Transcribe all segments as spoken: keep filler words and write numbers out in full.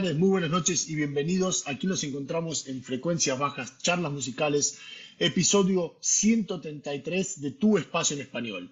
tardes, muy buenas noches y bienvenidos. Aquí nos encontramos en Frecuencias Bajas, charlas musicales, episodio ciento treinta y tres de Tu Espacio en Español.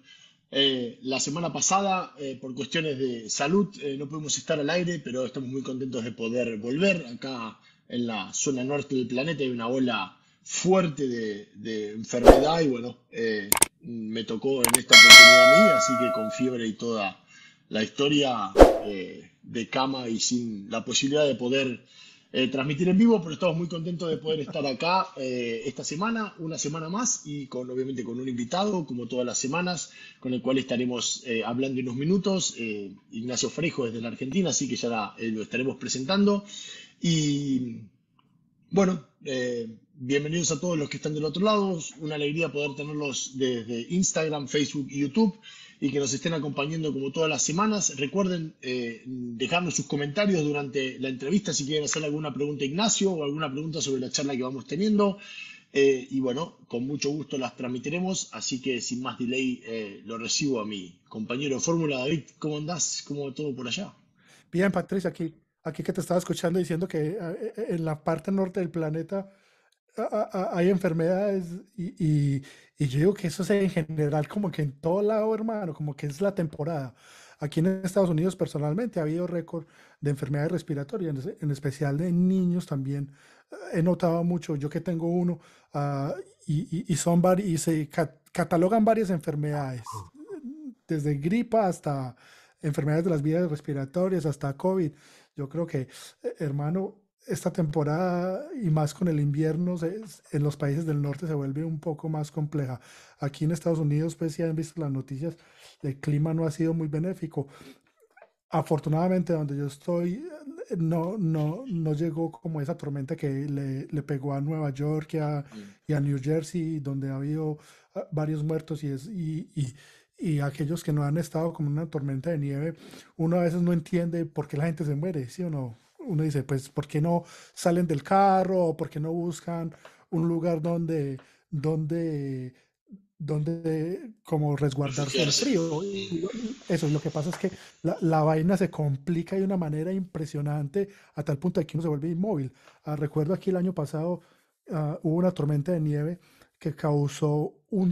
Eh, la semana pasada, eh, por cuestiones de salud, eh, no pudimos estar al aire, pero estamos muy contentos de poder volver. Acá en la zona norte del planeta hay una ola fuerte de, de enfermedad y bueno, eh, me tocó en esta oportunidad a mí, así que con fiebre y toda la historia, eh, de cama y sin la posibilidad de poder eh, transmitir en vivo, pero estamos muy contentos de poder estar acá eh, esta semana, una semana más, y con obviamente con un invitado, como todas las semanas, con el cual estaremos eh, hablando en unos minutos, eh, Ignacio Freijo desde la Argentina, así que ya la, eh, lo estaremos presentando. Y bueno, eh, bienvenidos a todos los que están del otro lado, una alegría poder tenerlos desde Instagram, Facebook y YouTube, y que nos estén acompañando como todas las semanas. Recuerden eh, dejarnos sus comentarios durante la entrevista si quieren hacer alguna pregunta a Ignacio o alguna pregunta sobre la charla que vamos teniendo. Eh, y bueno, con mucho gusto las transmitiremos, así que sin más delay eh, lo recibo a mi compañero de fórmula. David, ¿cómo andás? ¿Cómo va todo por allá? Bien, Patricio, aquí, aquí que te estaba escuchando diciendo que en la parte norte del planeta A, a, hay enfermedades y, y, y yo digo que eso es en general como que en todo lado, hermano, como que es la temporada. Aquí en Estados Unidos personalmente ha habido récord de enfermedades respiratorias, en, en especial de niños también. He notado mucho, yo que tengo uno, uh, y, y, y, son vari- y se cat- catalogan varias enfermedades, desde gripa hasta enfermedades de las vías respiratorias, hasta COVID. Yo creo que, eh, hermano, esta temporada y más con el invierno se, en los países del norte se vuelve un poco más compleja. Aquí en Estados Unidos, pues si han visto las noticias, el clima no ha sido muy benéfico. Afortunadamente donde yo estoy no, no, no llegó como esa tormenta que le, le pegó a Nueva York y a, y a New Jersey, donde ha habido varios muertos y, es, y, y Y aquellos que no han estado como una tormenta de nieve, uno a veces no entiende por qué la gente se muere, ¿sí o no? Uno dice, pues, ¿por qué no salen del carro? ¿O por qué no buscan un lugar donde, donde, donde como resguardarse del frío? Eso es lo que pasa, es que la, la vaina se complica de una manera impresionante a tal punto de que uno se vuelve inmóvil. Ah, recuerdo aquí el año pasado ah, hubo una tormenta de nieve que causó un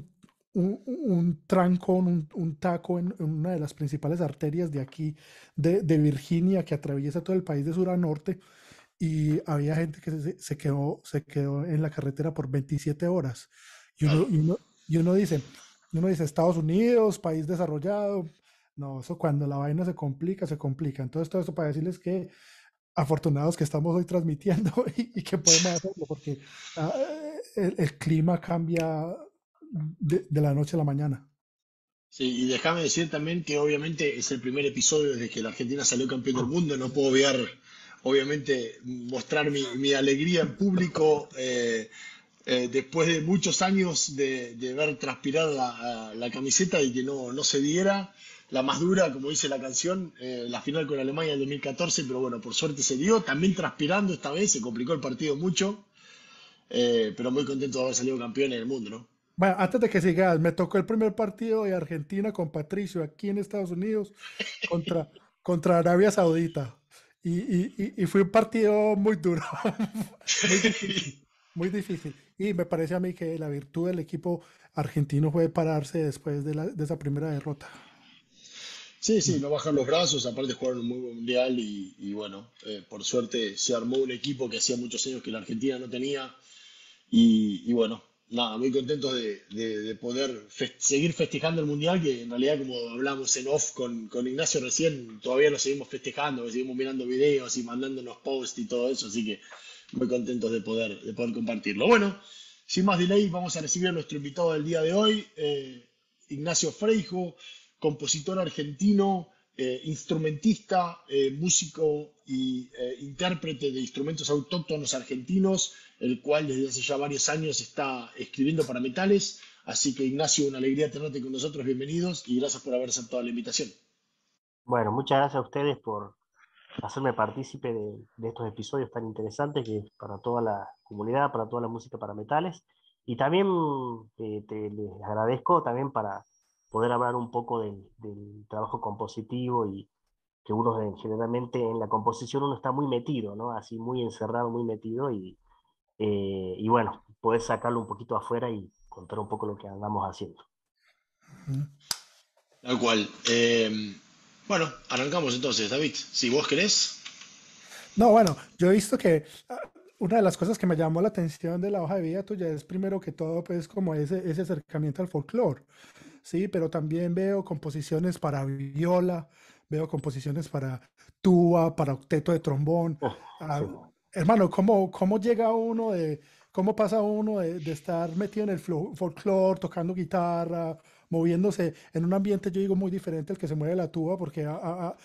Un, un trancón, un, un taco en, en una de las principales arterias de aquí, de, de Virginia, que atraviesa todo el país de sur a norte, y había gente que se, se, quedó, se quedó en la carretera por veintisiete horas. Y uno, y uno, y uno, dice, uno dice, Estados Unidos, país desarrollado. No, eso cuando la vaina se complica, se complica. Entonces todo esto para decirles que afortunados que estamos hoy transmitiendo y, y que podemos hacerlo, porque uh, el, el clima cambia De, de la noche a la mañana. Sí, y déjame decir también que obviamente es el primer episodio desde que la Argentina salió campeón del mundo. No puedo obviar, obviamente, mostrar mi, mi alegría en público eh, eh, después de muchos años de, de ver transpirar la, la camiseta y que no, no se diera. La más dura, como dice la canción, eh, la final con Alemania del dos mil catorce, pero bueno, por suerte se dio. También transpirando esta vez, se complicó el partido mucho, eh, pero muy contento de haber salido campeón en el mundo, ¿no? Bueno, antes de que sigas, me tocó el primer partido de Argentina con Patricio aquí en Estados Unidos contra, contra Arabia Saudita. Y, y, y fue un partido muy duro, muy difícil, muy difícil. Y me parece a mí que la virtud del equipo argentino fue pararse después de, la, de esa primera derrota. Sí, sí, no bajan los brazos, aparte jugaron un muy buen mundial y, y bueno, eh, por suerte se armó un equipo que hacía muchos años que la Argentina no tenía y, y bueno. Nada, muy contentos de, de, de poder fest- seguir festejando el Mundial, que en realidad, como hablamos en off con, con Ignacio recién, todavía lo seguimos festejando, seguimos mirando videos y mandándonos posts y todo eso, así que muy contentos de poder, de poder compartirlo. Bueno, sin más delay, vamos a recibir a nuestro invitado del día de hoy, eh, Ignacio Freijo, compositor argentino, eh, instrumentista, eh, músico y eh, intérprete de instrumentos autóctonos argentinos, el cual desde hace ya varios años está escribiendo para metales. Así que, Ignacio, una alegría tenerte con nosotros. Bienvenidos y gracias por haber aceptado la invitación. Bueno, muchas gracias a ustedes por hacerme partícipe de, de estos episodios tan interesantes que para toda la comunidad, para toda la música para metales. Y también eh, te, les agradezco también para poder hablar un poco del, del trabajo compositivo y, que uno generalmente en la composición uno está muy metido, ¿no? Así muy encerrado, muy metido, y, eh, y bueno, podés sacarlo un poquito afuera y contar un poco lo que andamos haciendo. Tal cual. Eh, bueno, arrancamos entonces, David, si vos querés. No, bueno, yo he visto que una de las cosas que me llamó la atención de la hoja de vida tuya es, primero que todo, pues como ese, ese acercamiento al folclore, sí, pero también veo composiciones para viola, veo composiciones para tuba, para octeto de trombón. Oh, ah, sí. Hermano, ¿cómo, cómo llega uno de, cómo pasa uno de, de estar metido en el folclore, tocando guitarra, moviéndose en un ambiente, yo digo, muy diferente al que se mueve la tuba, porque a, a, a,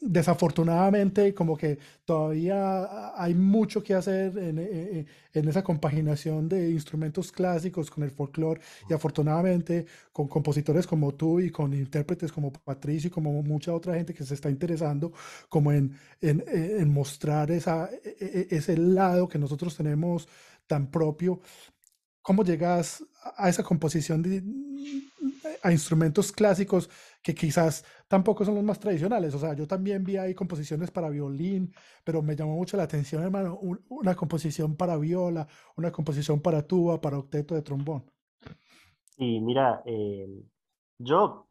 desafortunadamente como que todavía hay mucho que hacer en, en, en esa compaginación de instrumentos clásicos con el folclore, y afortunadamente con compositores como tú y con intérpretes como Patricio y como mucha otra gente que se está interesando como en, en, en mostrar esa, ese lado que nosotros tenemos tan propio. ¿Cómo llegas a esa composición de, a instrumentos clásicos que quizás tampoco son los más tradicionales? O sea, yo también vi ahí composiciones para violín, pero me llamó mucho la atención, hermano, un, una composición para viola, una composición para tuba, para octeto de trombón. Y mira, eh, yo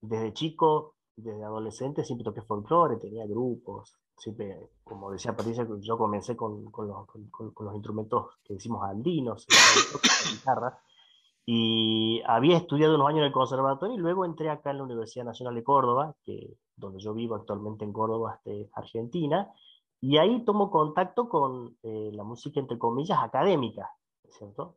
desde chico, desde adolescente, siempre toqué folclore, tenía grupos, siempre, como decía Patricia, yo comencé con, con, los, con, con los instrumentos que decimos andinos, la guitarra, y había estudiado unos años en el conservatorio, y luego entré acá en la Universidad Nacional de Córdoba, que, donde yo vivo actualmente en Córdoba, este, Argentina, y ahí tomo contacto con eh, la música, entre comillas, académica, ¿cierto?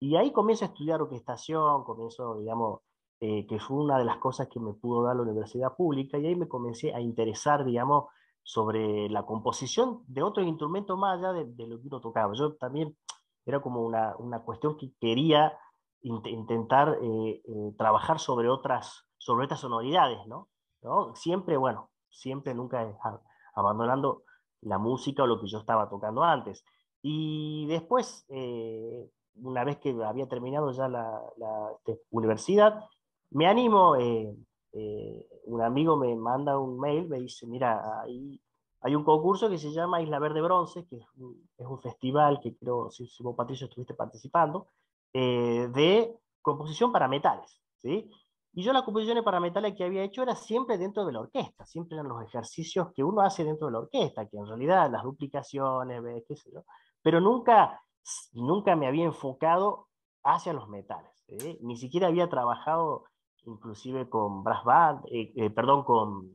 Y ahí comienzo a estudiar orquestación, comienzo, digamos, eh, que fue una de las cosas que me pudo dar la universidad pública, y ahí me comencé a interesar, digamos, sobre la composición de otros instrumentos más allá de, de lo que uno tocaba. Yo también era como una, una cuestión que quería in intentar eh, eh, trabajar sobre otras, sobre estas sonoridades, ¿no? ¿no? Siempre, bueno, siempre nunca abandonando la música o lo que yo estaba tocando antes. Y después, eh, una vez que había terminado ya la, la este, universidad, me animo... Eh, Eh, un amigo me manda un mail, me dice, mira, hay, hay un concurso que se llama Isla Verde Bronce, que es un, es un festival que creo, si, si vos, Patricio, estuviste participando, eh, de composición para metales, ¿sí? Y yo las composiciones para metales que había hecho era siempre dentro de la orquesta, siempre eran los ejercicios que uno hace dentro de la orquesta, que en realidad las duplicaciones, qué sé yo, pero nunca, nunca me había enfocado hacia los metales, ¿sí? Ni siquiera había trabajado... inclusive con brass band, eh, eh, perdón, con,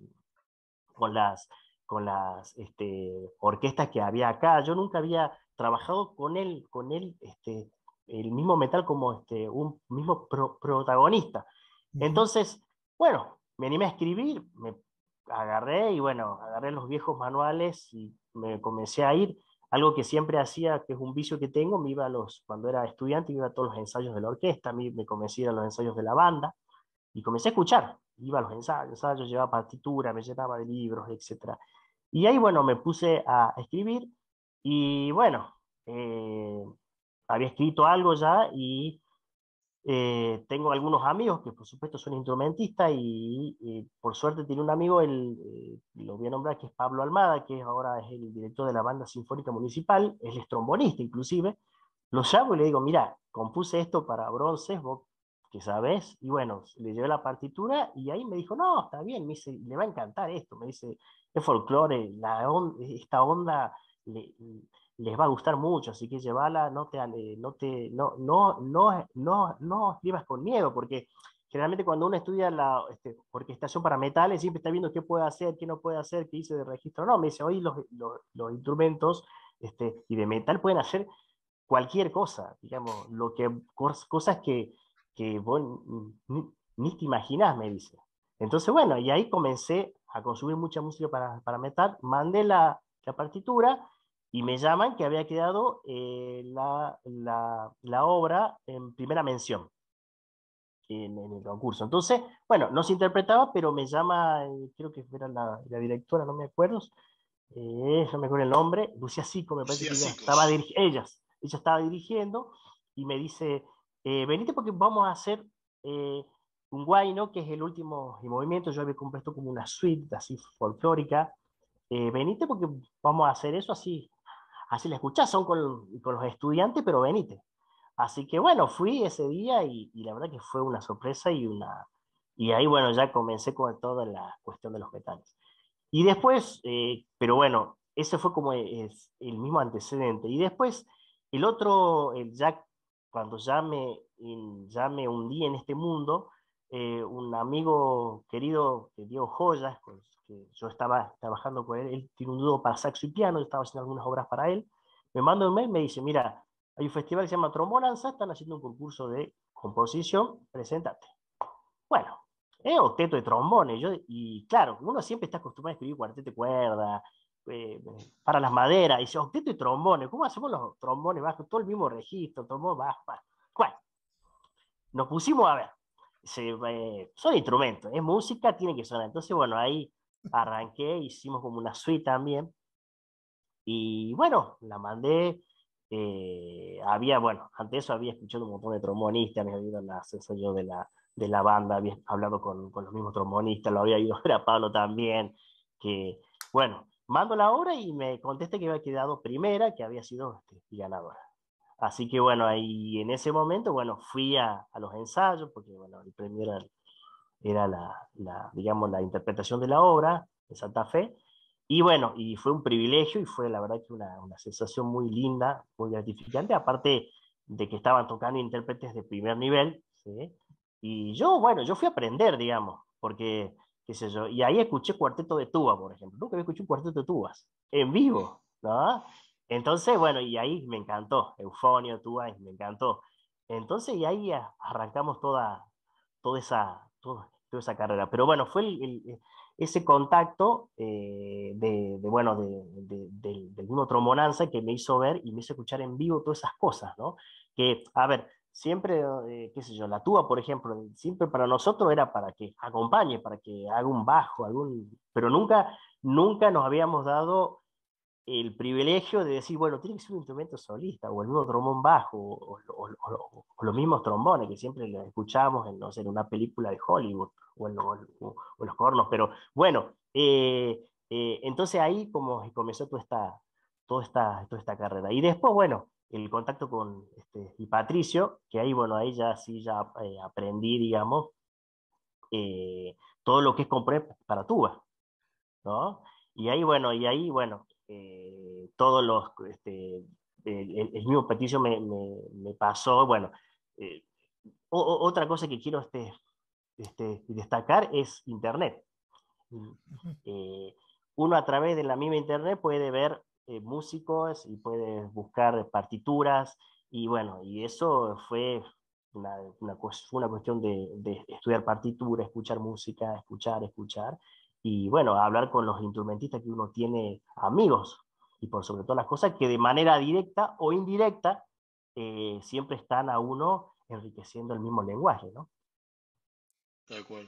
con las, con las este, orquestas que había acá. Yo nunca había trabajado con él, con él este, el mismo metal como este, un mismo pro, protagonista. Entonces, bueno, me animé a escribir, me agarré y bueno, agarré los viejos manuales y me comencé a ir. Algo que siempre hacía, que es un vicio que tengo, me iba a los, cuando era estudiante, me iba a todos los ensayos de la orquesta, me, me comencé a ir a los ensayos de la banda. Y comencé a escuchar, iba a los ensayos, ensayos, llevaba partitura, me llenaba de libros, etcétera. Y ahí, bueno, me puse a escribir, y bueno, eh, había escrito algo ya, y eh, tengo algunos amigos que por supuesto son instrumentistas, y, y por suerte tiene un amigo, el, eh, lo voy a nombrar, que es Pablo Almada, que ahora es el director de la Banda Sinfónica Municipal, él es trombonista inclusive, lo llamo y le digo, mira, compuse esto para Bronces, vos que sabes, y bueno, le llevé la partitura y ahí me dijo, no, está bien, me dice, le va a encantar esto, me dice, es folclore, la on, esta onda le, les va a gustar mucho, así que llévala, no te, no te, no, no, no, no, no escribas con miedo, porque generalmente cuando uno estudia la este, orquestación para metales, siempre está viendo qué puede hacer, qué no puede hacer, qué hice de registro, no, me dice, hoy los, los, los instrumentos este, y de metal pueden hacer cualquier cosa, digamos, lo que, cosas que que vos ni, ni te imaginás, me dice. Entonces, bueno, y ahí comencé a consumir mucha música para, para metal, mandé la, la partitura y me llaman que había quedado eh, la, la, la obra en primera mención en, en el concurso. Entonces, bueno, no se interpretaba, pero me llama, eh, creo que era la, la directora, no me acuerdo, eh, no me acuerdo el nombre, Lucia Sico, me parece Lucia que ella estaba, dirigi ella, ella estaba dirigiendo, y me dice... Eh, venite porque vamos a hacer eh, un guaino, que es el último movimiento. Yo había compuesto como una suite así folclórica. Eh, venite porque vamos a hacer eso así, así la escuchás, son con, con los estudiantes, pero venite. Así que bueno, fui ese día y, y la verdad que fue una sorpresa y una... Y ahí, bueno, ya comencé con toda la cuestión de los metales. Y después, eh, pero bueno, ese fue como es, el mismo antecedente. Y después, el otro, el ya, cuando ya me, ya me hundí en este mundo, eh, un amigo querido, Diego Joyas, pues, que yo estaba trabajando con él, él tiene un dúo para saxo y piano, yo estaba haciendo algunas obras para él, me manda un mail y me dice, mira, hay un festival que se llama Trombonanza, están haciendo un concurso de composición, preséntate. Bueno, Eh, octeto de trombones, yo, y claro, uno siempre está acostumbrado a escribir cuarteto de cuerda, eh, para las maderas, y dice, octeto de trombones, ¿cómo hacemos los trombones bajos? Todo el mismo registro, trombón bajo, bajo. Bueno, nos pusimos a ver, se, eh, son instrumentos, es música, tiene que sonar, entonces bueno, ahí arranqué, hicimos como una suite también, y bueno, la mandé, eh, había, bueno, antes eso había escuchado un montón de trombonistas, me había ido en las ensayos de la... de la banda, había hablado con, con los mismos trombonistas, lo había ido a ver a Pablo también, que, bueno, mando la obra y me contesté que había quedado primera, que había sido este, ganadora. Así que, bueno, ahí en ese momento, bueno, fui a, a los ensayos, porque, bueno, el premio era, era la, la, digamos, la interpretación de la obra de Santa Fe, y bueno, y fue un privilegio, y fue, la verdad, que una, una sensación muy linda, muy gratificante, aparte de que estaban tocando intérpretes de primer nivel, ¿sí? Y yo, bueno, yo fui a aprender, digamos, porque, qué sé yo, y ahí escuché cuarteto de tuba, por ejemplo. Nunca había escuchado un cuarteto de tubas en vivo, ¿no? Entonces, bueno, y ahí me encantó, eufonio, tuba, me encantó. Entonces, y ahí arrancamos toda, toda, esa, toda, toda esa carrera. Pero bueno, fue el, el, ese contacto eh, de, de, bueno, de, de, del, del mismo Trombonanza que me hizo ver y me hizo escuchar en vivo todas esas cosas, ¿no? Que, a ver... Siempre, eh, qué sé yo, la tuba, por ejemplo, siempre para nosotros era para que acompañe, para que haga un bajo, algún... pero nunca, nunca nos habíamos dado el privilegio de decir, bueno, tiene que ser un instrumento solista, o el mismo trombón bajo, o, o, o, o los mismos trombones, que siempre los escuchamos en, no sé, en una película de Hollywood, o en, o, o, o los cornos, pero bueno, eh, eh, entonces ahí como comenzó toda esta, toda esta, toda esta carrera. Y después, bueno, el contacto con este, y Patricio, que ahí, bueno, ahí ya sí ya eh, aprendí, digamos, eh, todo lo que es comprar para tuba, ¿no? Y ahí, bueno, y ahí, bueno, eh, todos los, este, el, el mismo Patricio me, me, me pasó, bueno, eh, o, otra cosa que quiero este, este, destacar es Internet. Eh, uno a través de la misma Internet puede ver Eh, músicos y puedes buscar partituras y bueno, y eso fue una, una, una cuestión de, de estudiar partitura, escuchar música, escuchar, escuchar y bueno, hablar con los instrumentistas que uno tiene amigos y por sobre todas las cosas que de manera directa o indirecta eh, siempre están a uno enriqueciendo el mismo lenguaje, ¿no? Tal cual.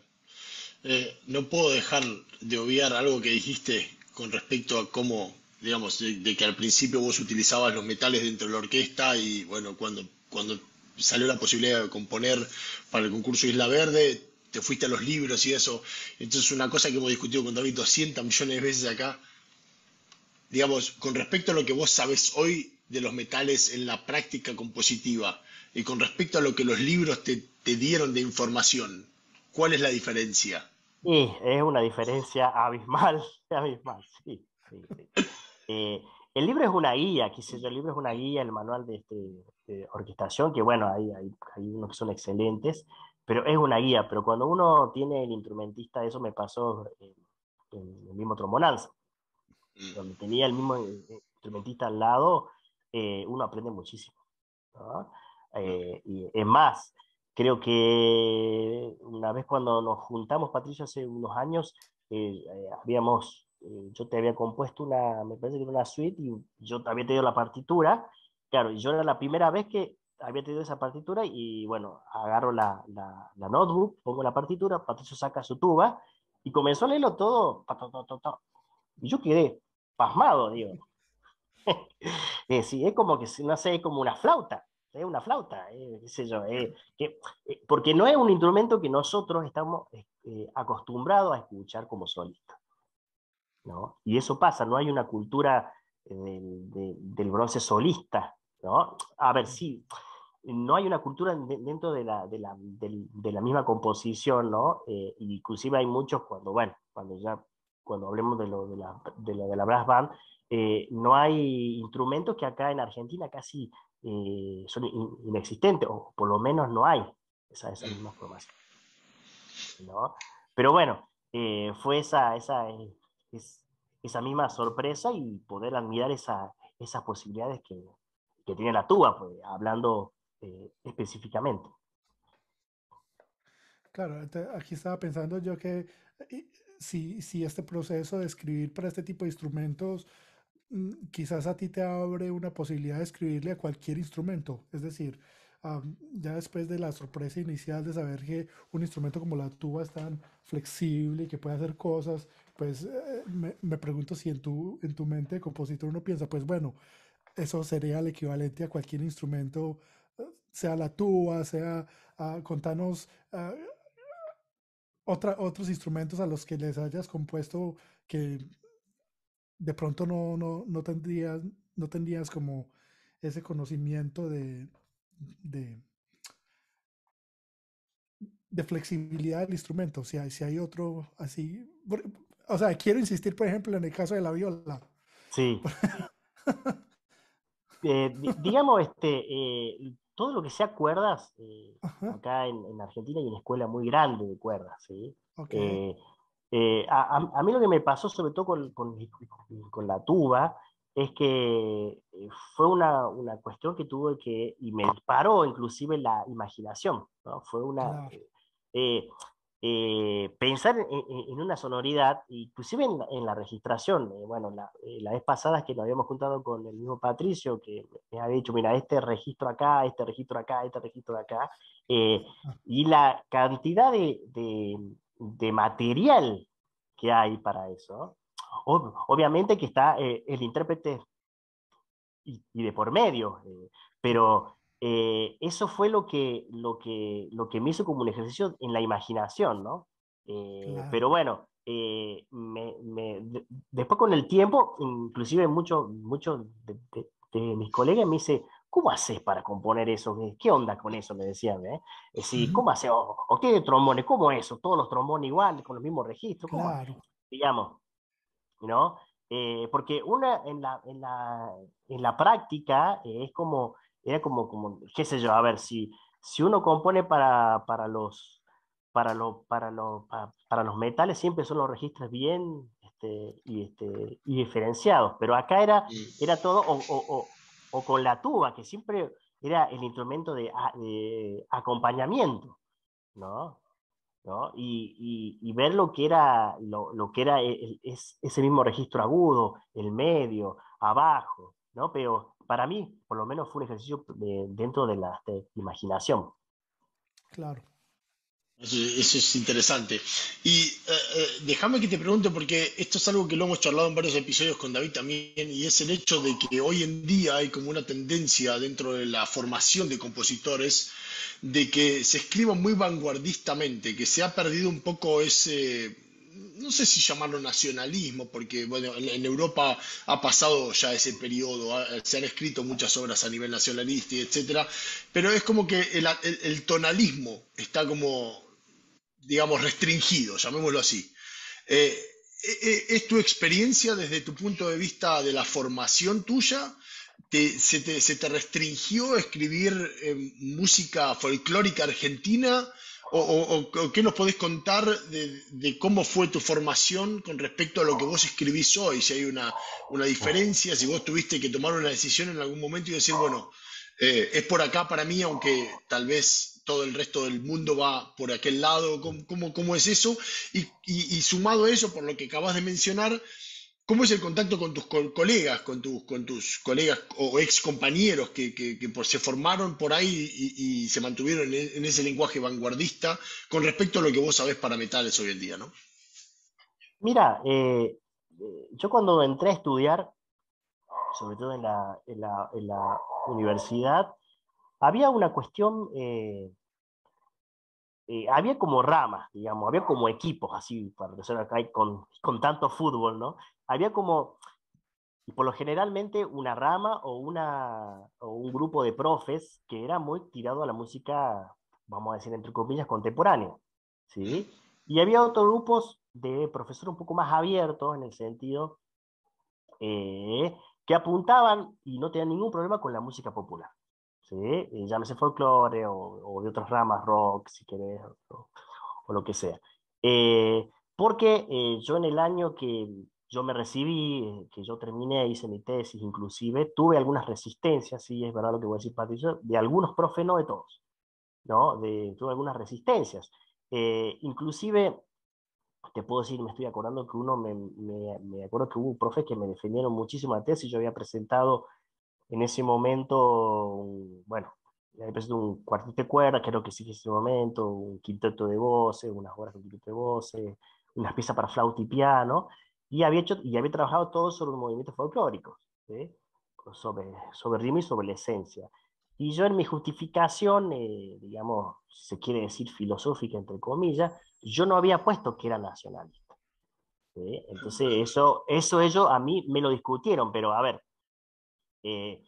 Eh, no puedo dejar de obviar algo que dijiste con respecto a cómo digamos, de, de que al principio vos utilizabas los metales dentro de la orquesta y bueno, cuando, cuando salió la posibilidad de componer para el concurso Isla Verde, te fuiste a los libros y eso. Entonces una cosa que hemos discutido con David doscientos millones de veces acá, digamos, con respecto a lo que vos sabés hoy de los metales en la práctica compositiva y con respecto a lo que los libros te, te dieron de información, ¿cuál es la diferencia? Sí, es una diferencia abismal, abismal, sí, sí, sí. Eh, el libro es una guía, qué sé yo, el libro es una guía, el manual de, este, de orquestación, que bueno, hay, hay, hay unos que son excelentes, pero es una guía, pero cuando uno tiene el instrumentista, eso me pasó en, en el mismo Trombonanza, donde tenía el mismo instrumentista al lado, eh, uno aprende muchísimo, ¿no? Eh, y es más, creo que una vez cuando nos juntamos, Patricio, hace unos años, eh, eh, habíamos... yo te había compuesto una, me parece que era una suite y yo había tenido la partitura, claro, y yo era la primera vez que había tenido esa partitura y bueno, agarro la, la, la notebook, pongo la partitura, Patricio saca su tuba y comenzó a leerlo todo, pa, pa, pa, pa, pa, y yo quedé pasmado, digo. eh, sí, es como que, no sé, es como una flauta, es una flauta, eh, qué sé yo, eh, que, eh, porque no es un instrumento que nosotros estamos eh, acostumbrados a escuchar como solistas, ¿no? Y eso pasa, no hay una cultura eh, de, del bronce solista, ¿no? A ver, sí, no hay una cultura de, dentro de la, de, la, de, de la misma composición, ¿no? Eh, inclusive hay muchos cuando, bueno, cuando ya, cuando hablemos de lo de la, de lo, de la brass band, eh, no hay instrumentos que acá en Argentina casi eh, son in, inexistentes, o por lo menos no hay esa, esa misma formación, ¿no? Pero bueno, eh, fue esa, esa, es, esa misma sorpresa y poder admirar esa, esas posibilidades que, que tiene la tuba, pues, hablando eh, específicamente. Claro, aquí estaba pensando yo que si, si este proceso de escribir para este tipo de instrumentos, quizás a ti te abre una posibilidad de escribirle a cualquier instrumento, es decir, um, ya después de la sorpresa inicial de saber que un instrumento como la tuba es tan flexible y que puede hacer cosas, pues eh, me, me pregunto si en tu, en tu mente de compositor uno piensa, pues bueno, eso sería el equivalente a cualquier instrumento, sea la tuba, sea, uh, contanos uh, otra, otros instrumentos a los que les hayas compuesto que de pronto no, no, no, tendrías, no tendrías como ese conocimiento de, de, de flexibilidad del instrumento, si hay, si hay otro así. O sea, quiero insistir, por ejemplo, en el caso de la viola. Sí. Eh, digamos, este, eh, todo lo que sea cuerdas, eh, acá en, en Argentina hay una escuela muy grande de cuerdas, ¿sí? Okay. Eh, eh, a, a mí lo que me pasó, sobre todo con, con, con la tuba, es que fue una, una cuestión que tuve que, y me disparó inclusive la imaginación, ¿no? Fue una... Claro. Eh, Eh, pensar en, en una sonoridad, inclusive en, en la registración. Eh, bueno, la, eh, la vez pasada es que nos habíamos juntado con el mismo Patricio, que me había dicho, mira, este registro acá, este registro acá, este registro acá, eh, y la cantidad de, de, de material que hay para eso. Ob- obviamente que está eh, el intérprete y, y de por medio, eh, pero... Eh, eso fue lo que, lo, que, lo que me hizo como un ejercicio en la imaginación, ¿no? Eh, claro. Pero bueno, eh, me, me, de, después con el tiempo, inclusive muchos mucho de, de, de mis colegas me dicen, ¿cómo haces para componer eso? ¿Qué onda con eso? Me decían, ¿eh? Es decir, ¿cómo haces? ¿O, o qué trombones? ¿Cómo eso? Todos los trombones igual, con los mismos registros. ¿Cómo? Claro. Digamos, ¿no? Eh, porque una, en la, en la, en la práctica, eh, es como... Era como, como, qué sé yo, a ver, si, si uno compone para, para, los, para, lo, para, lo, para, para los metales, siempre son los registros bien este, y, este, y diferenciados, pero acá era, era todo, o, o, o, o con la tuba, que siempre era el instrumento de, de acompañamiento, ¿no? ¿No? Y, y, y ver lo que era, lo, lo que era el, el, ese mismo registro agudo, el medio, abajo, ¿no? Pero... Para mí, por lo menos, fue un ejercicio de, dentro de la de imaginación. Claro. Eso es interesante. Y eh, eh, déjame que te pregunte, porque esto es algo que lo hemos charlado en varios episodios con David también, y es el hecho de que hoy en día hay como una tendencia dentro de la formación de compositores de que se escriba muy vanguardistamente, que se ha perdido un poco ese... no sé si llamarlo nacionalismo, porque bueno, en Europa ha pasado ya ese periodo, se han escrito muchas obras a nivel nacionalista, y etcétera, pero es como que el, el, el tonalismo está como, digamos, restringido, llamémoslo así. Eh, ¿Es tu experiencia desde tu punto de vista de la formación tuya? Te, se, te, ¿Se te restringió escribir eh, música folclórica argentina? O, o, o qué nos podés contar de, de cómo fue tu formación con respecto a lo que vos escribís hoy, si hay una, una diferencia, si vos tuviste que tomar una decisión en algún momento y decir, bueno, eh, es por acá para mí, aunque tal vez todo el resto del mundo va por aquel lado, ¿cómo, cómo, cómo es eso? Y, y, y sumado a eso, por lo que acabas de mencionar, ¿cómo es el contacto con tus co- colegas, con tus, con tus colegas o ex compañeros que, que, que por, se formaron por ahí y, y se mantuvieron en, en ese lenguaje vanguardista con respecto a lo que vos sabés para metales hoy en día, ¿no? Mira, eh, yo cuando entré a estudiar, sobre todo en la, en la, en la universidad, había una cuestión, eh, eh, había como ramas, digamos, había como equipos, así, para que acá con, con tanto fútbol, ¿no? Había como, y por lo generalmente, una rama o, una, o un grupo de profes que era muy tirado a la música, vamos a decir, entre comillas, contemporánea, ¿sí? Y había otros grupos de profesores un poco más abiertos, en el sentido eh, que apuntaban y no tenían ningún problema con la música popular, ¿sí? Eh, llámese folclore o, o de otras ramas, rock, si querés, o, o lo que sea. Eh, porque eh, yo en el año que yo me recibí, que yo terminé, hice mi tesis, inclusive, tuve algunas resistencias, sí, es verdad lo que voy a decir, Patricio, de algunos profes, no de todos, ¿no? De, tuve algunas resistencias. Eh, inclusive, te puedo decir, me estoy acordando que uno, me, me, me acuerdo que hubo profes que me defendieron muchísimo la tesis. Yo había presentado en ese momento, bueno, había presentado un cuarteto de cuerdas, creo que sí que en ese momento, un quinteto de voces, unas obras de quinteto de voces, unas piezas para flauta y piano, y había, hecho, y había trabajado todo sobre movimientos folclóricos, ¿sí? sobre, sobre ritmo y sobre la esencia. Y yo en mi justificación, eh, digamos, se quiere decir filosófica, entre comillas, yo no había puesto que era nacionalista. ¿Sí? Entonces eso, eso ellos a mí me lo discutieron, pero a ver, eh,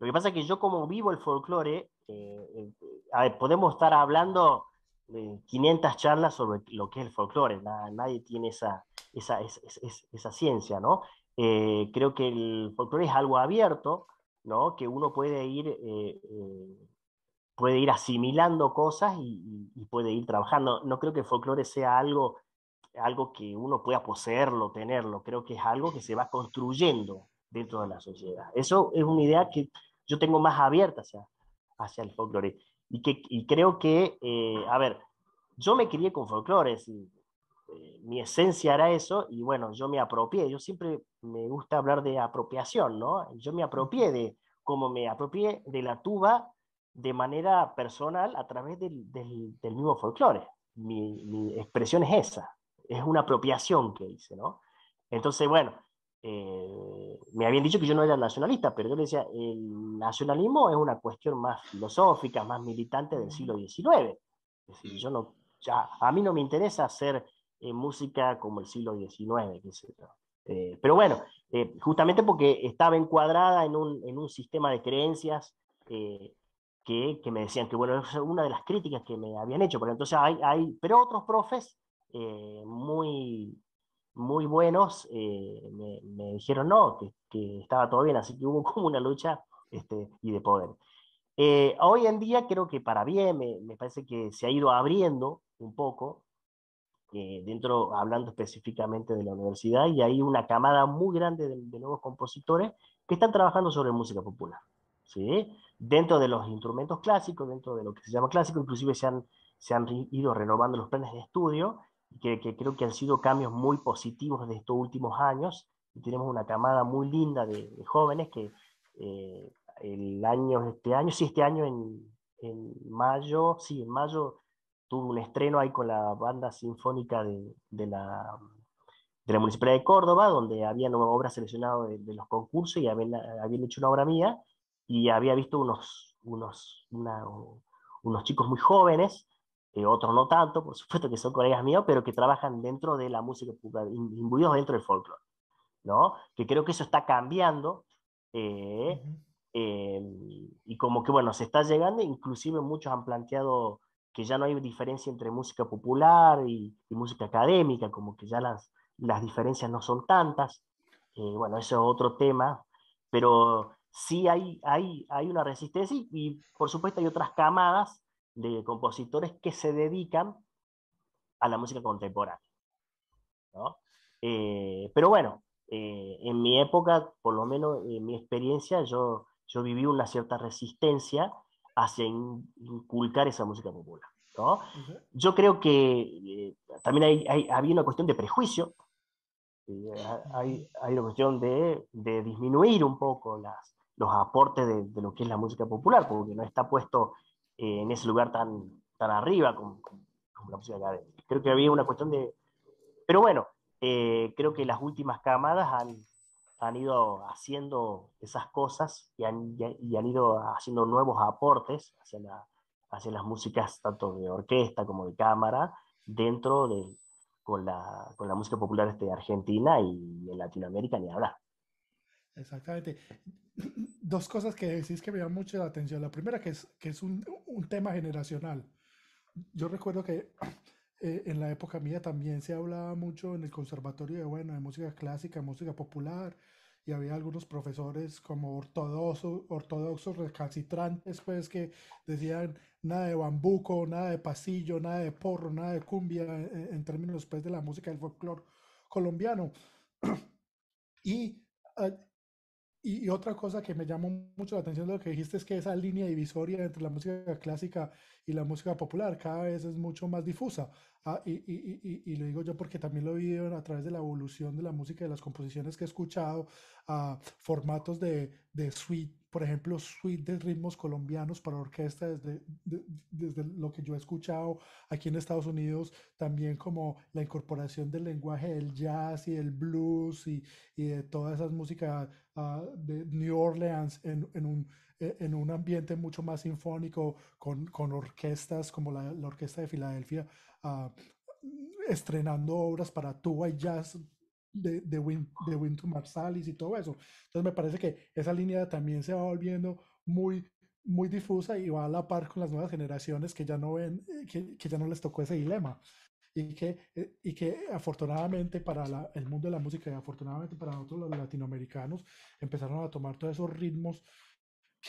lo que pasa es que yo como vivo el folclore, eh, eh, a ver, podemos estar hablando de quinientas charlas sobre lo que es el folclore, na, nadie tiene esa, esa, esa, esa, esa ciencia, ¿no? Eh, creo que el folclore es algo abierto, ¿no? Que uno puede ir, eh, eh, puede ir asimilando cosas y, y, y puede ir trabajando. No creo que el folclore sea algo, algo que uno pueda poseerlo, tenerlo. Creo que es algo que se va construyendo dentro de la sociedad. Eso es una idea que yo tengo más abierta hacia, hacia el folclore. Y, que, y creo que, eh, a ver, yo me crié con folclore, y, eh, mi esencia era eso, y bueno, yo me apropié. Yo siempre me gusta hablar de apropiación, ¿no? Yo me apropié de, como me apropié de la tuba de manera personal a través del, del, del mismo folclore. Mi, mi expresión es esa, es una apropiación que hice, ¿no? Entonces, bueno, eh, me habían dicho que yo no era nacionalista, pero yo le decía, el nacionalismo es una cuestión más filosófica, más militante del siglo diecinueve. Es decir, yo no, ya, a mí no me interesa hacer eh, música como el siglo diecinueve, qué sé yo. Eh, pero bueno, eh, justamente porque estaba encuadrada en un, en un sistema de creencias eh, que, que me decían que, bueno, es una de las críticas que me habían hecho, pero entonces hay, hay pero otros profes eh, muy, muy buenos eh, me, me dijeron no, que, que estaba todo bien, así que hubo como una lucha este, y de poder. Eh, hoy en día creo que para bien, me, me parece que se ha ido abriendo un poco, Eh, dentro, hablando específicamente de la universidad, y hay una camada muy grande de, de nuevos compositores que están trabajando sobre música popular, ¿sí? Dentro de los instrumentos clásicos, dentro de lo que se llama clásico, inclusive se han, se han ido renovando los planes de estudio, que, que creo que han sido cambios muy positivos de estos últimos años, y tenemos una camada muy linda de, de jóvenes que eh, el año, este año, sí, este año en, en mayo, sí, en mayo, tuve un estreno ahí con la Banda Sinfónica de, de, la, de la Municipalidad de Córdoba, donde habían obras seleccionadas de, de los concursos y habían, habían hecho una obra mía, y había visto unos, unos, una, unos chicos muy jóvenes, eh, otros no tanto, por supuesto que son colegas míos, pero que trabajan dentro de la música popular, imbuidos dentro del folclore, ¿no? Que creo que eso está cambiando, eh, uh-huh. eh, y como que bueno, se está llegando, inclusive muchos han planteado que ya no hay diferencia entre música popular y, y música académica, como que ya las, las diferencias no son tantas, eh, bueno, eso es otro tema, pero sí hay, hay, hay una resistencia, y, y por supuesto hay otras camadas de compositores que se dedican a la música contemporánea, ¿no? Eh, pero bueno, eh, en mi época, por lo menos en mi experiencia, yo, yo viví una cierta resistencia hacia inculcar esa música popular, ¿no? Uh-huh. Yo creo que eh, también hay, hay, había una cuestión de prejuicio, eh, hay, hay una cuestión de, de disminuir un poco las, los aportes de, de lo que es la música popular, porque no está puesto eh, en ese lugar tan, tan arriba como, como la música académica. Creo que había una cuestión de... Pero bueno, eh, creo que las últimas camadas han, han ido haciendo esas cosas y han, y han ido haciendo nuevos aportes hacia, la, hacia las músicas tanto de orquesta como de cámara dentro de con la, con la música popular este de Argentina y en Latinoamérica ni hablar. Exactamente. Dos cosas que decís que me llaman mucho la atención. La primera que es, que es un, un tema generacional. Yo recuerdo que eh, en la época mía también se hablaba mucho en el conservatorio de, bueno, de música clásica, música popular, y había algunos profesores como ortodoxos, ortodoxos recalcitrantes, pues que decían nada de bambuco, nada de pasillo, nada de porro, nada de cumbia, en, en términos pues, de la música del folclore colombiano. Y, y otra cosa que me llamó mucho la atención de lo que dijiste es que esa línea divisoria entre la música clásica y la música popular cada vez es mucho más difusa. Ah, y, y, y, y lo digo yo porque también lo vi a través de la evolución de la música y de las composiciones que he escuchado, a formatos de, de suite, por ejemplo, suite de ritmos colombianos para orquesta, desde, de, desde lo que yo he escuchado aquí en Estados Unidos, también como la incorporación del lenguaje del jazz y del blues y, y de todas esas músicas uh, de New Orleans en, en un... en un ambiente mucho más sinfónico, con, con orquestas como la, la Orquesta de Filadelfia, uh, estrenando obras para tuba y jazz de, de, Win, de Wynton Marsalis y todo eso. Entonces me parece que esa línea también se va volviendo muy, muy difusa y va a la par con las nuevas generaciones que ya no ven, que, que ya no les tocó ese dilema. Y que, y que afortunadamente para la, el mundo de la música y afortunadamente para nosotros los latinoamericanos empezaron a tomar todos esos ritmos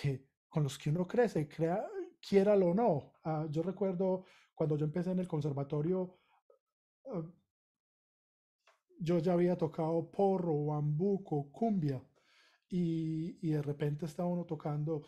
que con los que uno crece, crea, quiéralo o no. Uh, yo recuerdo cuando yo empecé en el conservatorio, uh, yo ya había tocado porro, bambuco, cumbia, y, y de repente estaba uno tocando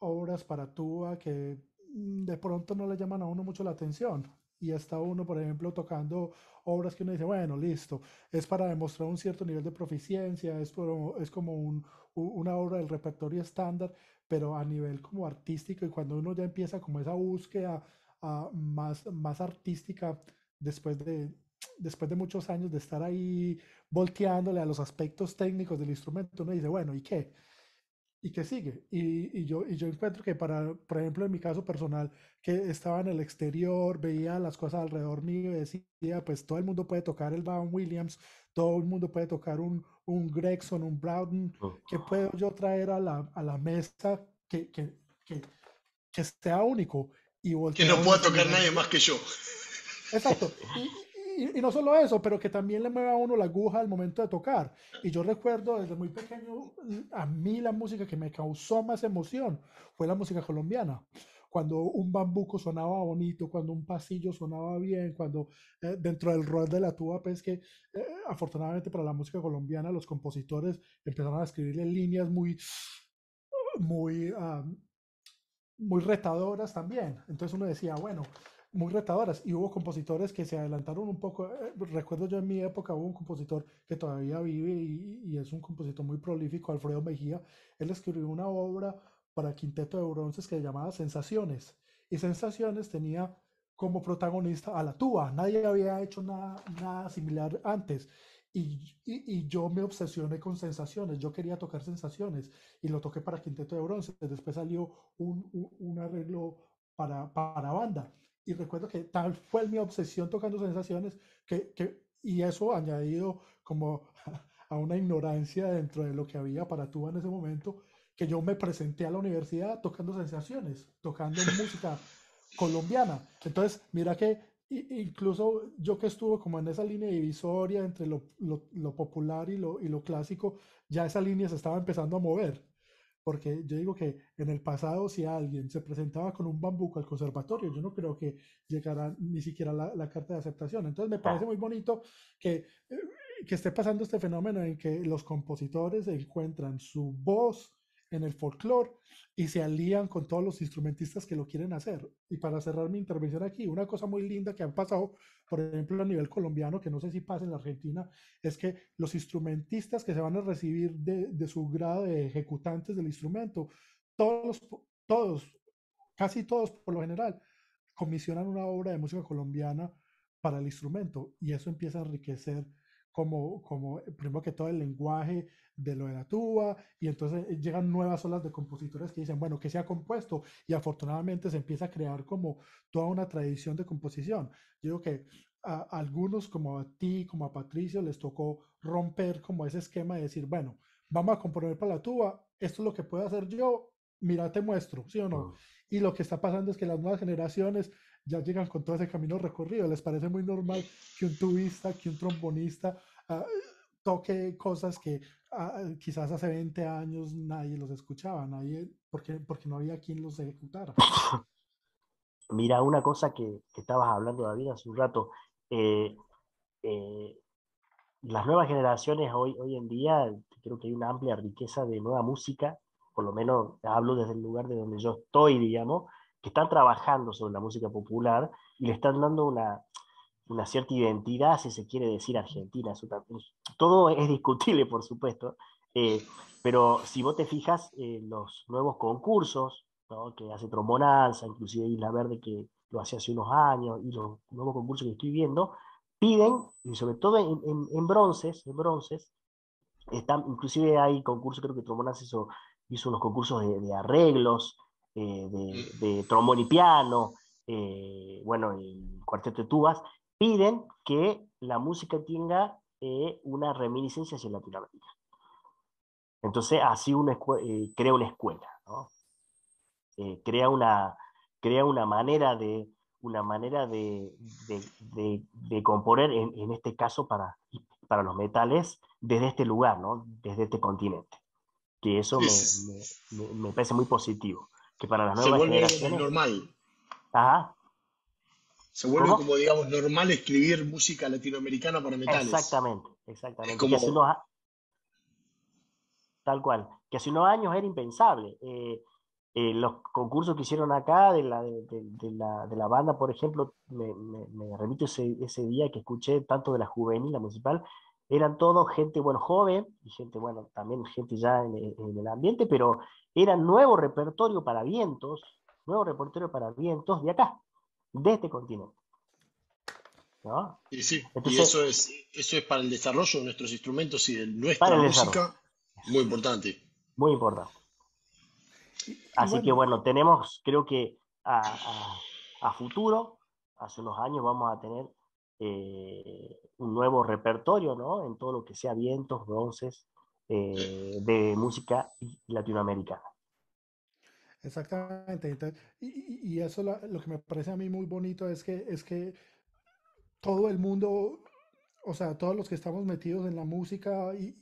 obras para tuba que de pronto no le llaman a uno mucho la atención. Y está uno, por ejemplo, tocando obras que uno dice, bueno, listo, es para demostrar un cierto nivel de proficiencia, es, por, es como un, una obra del repertorio estándar, pero a nivel como artístico, y cuando uno ya empieza como esa búsqueda a, más, más artística, después de, después de muchos años de estar ahí volteándole a los aspectos técnicos del instrumento, uno dice, bueno, ¿y qué? ¿Y qué sigue? Y, y, yo, y yo encuentro que, para, por ejemplo, en mi caso personal, que estaba en el exterior, veía las cosas alrededor mío y decía, pues todo el mundo puede tocar el Vaughan Williams, todo el mundo puede tocar un, un Gregson, un Browden, ¿qué puedo yo traer a la, a la mesa que, que, que, que sea único? Y que no pueda tocar nadie más que yo. Exacto. Y, y no solo eso, pero que también le mueva a uno la aguja al momento de tocar. Y yo recuerdo desde muy pequeño, a mí la música que me causó más emoción fue la música colombiana. Cuando un bambuco sonaba bonito, cuando un pasillo sonaba bien, cuando eh, dentro del rol de la tuba, pues que eh, afortunadamente para la música colombiana los compositores empezaron a escribirle líneas muy, muy, um, muy retadoras también. Entonces uno decía, bueno... muy retadoras, y hubo compositores que se adelantaron un poco. Recuerdo yo en mi época hubo un compositor que todavía vive y, y es un compositor muy prolífico, Alfredo Mejía. Él escribió una obra para Quinteto de Bronces que se llamaba Sensaciones, y Sensaciones tenía como protagonista a la tuba. Nadie había hecho nada, nada similar antes, y, y, y yo me obsesioné con Sensaciones. Yo quería tocar Sensaciones y lo toqué para Quinteto de Bronces. Después salió un, un, un arreglo para, para banda. Y recuerdo que tal fue mi obsesión tocando Sensaciones, que, que, y eso añadido como a una ignorancia dentro de lo que había para tuba en ese momento, que yo me presenté a la universidad tocando Sensaciones, tocando música colombiana. Entonces, mira que incluso yo que estuve como en esa línea divisoria entre lo, lo, lo popular y lo, y lo clásico, ya esa línea se estaba empezando a mover. Porque yo digo que en el pasado, si alguien se presentaba con un bambuco al conservatorio, yo no creo que llegara ni siquiera la, la carta de aceptación. Entonces me parece muy bonito que, que esté pasando este fenómeno en que los compositores encuentran su voz en el folclore y se alían con todos los instrumentistas que lo quieren hacer. Y para cerrar mi intervención aquí, una cosa muy linda que han pasado, por ejemplo, a nivel colombiano, que no sé si pasa en la Argentina, es que los instrumentistas que se van a recibir de, de su grado de ejecutantes del instrumento, todos, todos, casi todos por lo general, comisionan una obra de música colombiana para el instrumento, y eso empieza a enriquecer como, como primero que todo el lenguaje de lo de la tuba, y entonces llegan nuevas olas de compositores que dicen, bueno, que se ha compuesto, y afortunadamente se empieza a crear como toda una tradición de composición. Yo digo que a, a algunos, como a ti, como a Patricio, les tocó romper como ese esquema de decir, bueno, vamos a componer para la tuba, esto es lo que puedo hacer yo, mira, te muestro, ¿sí o no? Uh. Y lo que está pasando es que las nuevas generaciones ya llegan con todo ese camino recorrido. Les parece muy normal que un tubista, que un trombonista uh, toque cosas que uh, quizás hace veinte años nadie los escuchaba, nadie, porque, porque no había quien los ejecutara. Mira, una cosa que, que estabas hablando, David, hace un rato, eh, eh, las nuevas generaciones hoy, hoy en día, creo que hay una amplia riqueza de nueva música, por lo menos hablo desde el lugar de donde yo estoy, digamos, que están trabajando sobre la música popular y le están dando una, una cierta identidad, si se quiere decir, argentina. Todo es discutible, por supuesto, eh, pero si vos te fijas, eh, los nuevos concursos, ¿no?, que hace Trombonanza, inclusive Isla Verde, que lo hacía hace unos años, y los nuevos concursos que estoy viendo, piden, y sobre todo en, en, en bronces, en bronces están, inclusive hay concursos, creo que Trombonanza hizo, hizo unos concursos de, de arreglos, Eh, de, de trombón y piano, eh, bueno, el cuarteto de tubas, piden que la música tenga eh, una reminiscencia hacia Latinoamérica. Entonces, así uno eh, crea una escuela, ¿no? Eh, crea, una, crea una manera de, una manera de, de, de, de componer, en, en este caso para, para los metales, desde este lugar, ¿no?, desde este continente. Que eso me, me, me parece muy positivo. Que para las nuevas generaciones se vuelve normal. Ajá. Se vuelve, ¿cómo?, como, digamos, normal escribir música latinoamericana para metales. Exactamente, exactamente. Como... Que hace unos... Tal cual. Que hace unos años era impensable. Eh, eh, los concursos que hicieron acá de la, de, de, de la, de la banda, por ejemplo, me, me, me remito ese, ese día que escuché tanto de la juvenil, la municipal, eran todos gente, bueno, joven, y gente, bueno, también gente ya en, en el ambiente, pero era nuevo repertorio para vientos, nuevo repertorio para vientos de acá, de este continente, ¿no? Y sí, entonces, y eso es, eso es para el desarrollo de nuestros instrumentos y de nuestra música, muy importante. Muy importante. Así bueno, que bueno, tenemos, creo que a, a, a futuro, hace unos años vamos a tener... Eh, un nuevo repertorio, ¿no?, en todo lo que sea vientos, bronces, eh, de música latinoamericana. Exactamente. Entonces, y, y eso la, lo que me parece a mí muy bonito es que, es que todo el mundo, o sea, todos los que estamos metidos en la música y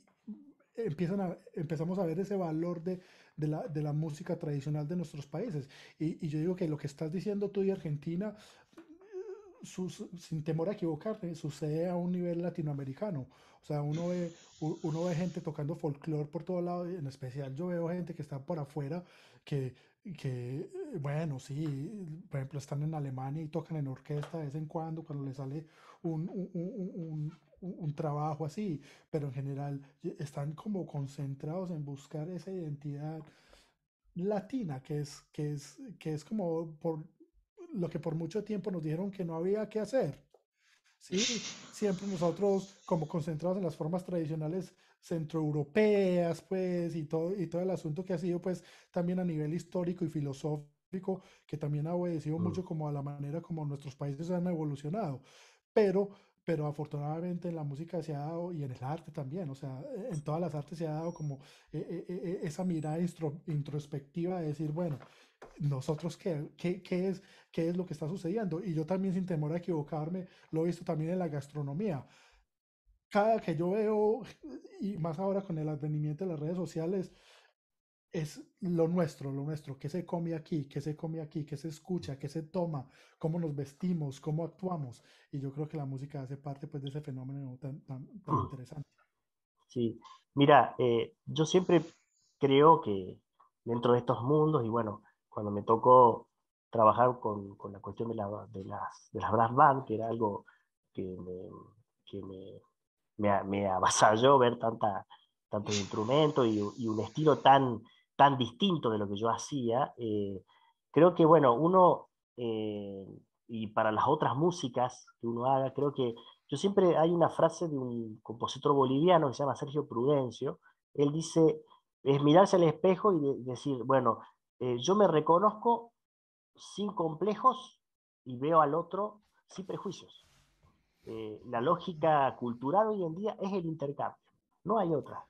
empiezan a, empezamos a ver ese valor de, de, la, de la música tradicional de nuestros países. Y, y yo digo que lo que estás diciendo tú y Argentina... Sus, sin temor a equivocarme, sucede a un nivel latinoamericano. O sea, uno ve, uno ve gente tocando folclore por todos lados, en especial yo veo gente que está por afuera, que, que, bueno, sí, por ejemplo, están en Alemania y tocan en orquesta de vez en cuando, cuando les sale un, un, un, un, un trabajo así, pero en general están como concentrados en buscar esa identidad latina, que es, que es, que es como... por lo que por mucho tiempo nos dijeron que no había que hacer, ¿sí? Siempre nosotros como concentrados en las formas tradicionales centroeuropeas, pues, y todo, y todo el asunto que ha sido, pues, también a nivel histórico y filosófico, que también ha obedecido mm. mucho como a la manera como nuestros países han evolucionado, pero, pero afortunadamente en la música se ha dado, y en el arte también, o sea, en todas las artes se ha dado como eh, eh, esa mirada introspectiva de decir, bueno, nosotros qué, qué, qué, es, qué es lo que está sucediendo. Y yo también, sin temor a equivocarme, lo he visto también en la gastronomía. Cada que yo veo, y más ahora con el advenimiento de las redes sociales, es lo nuestro, lo nuestro, qué se come aquí, qué se come aquí, qué se escucha, qué se toma, cómo nos vestimos, cómo actuamos. Y yo creo que la música hace parte, pues, de ese fenómeno tan, tan, tan interesante. Sí, mira, eh, yo siempre creo que dentro de estos mundos, y bueno, cuando me tocó trabajar con, con la cuestión de, la, de, las, de las brass band, que era algo que me, que me, me, me avasalló ver tanta, tantos instrumentos y, y un estilo tan, tan distinto de lo que yo hacía, eh, creo que, bueno, uno, eh, y para las otras músicas que uno haga, creo que Yo siempre, hay una frase de un compositor boliviano que se llama Sergio Prudencio, él dice, es mirarse al espejo y de, decir, bueno, eh, yo me reconozco sin complejos y veo al otro sin prejuicios. Eh, la lógica cultural hoy en día es el intercambio, no hay otra,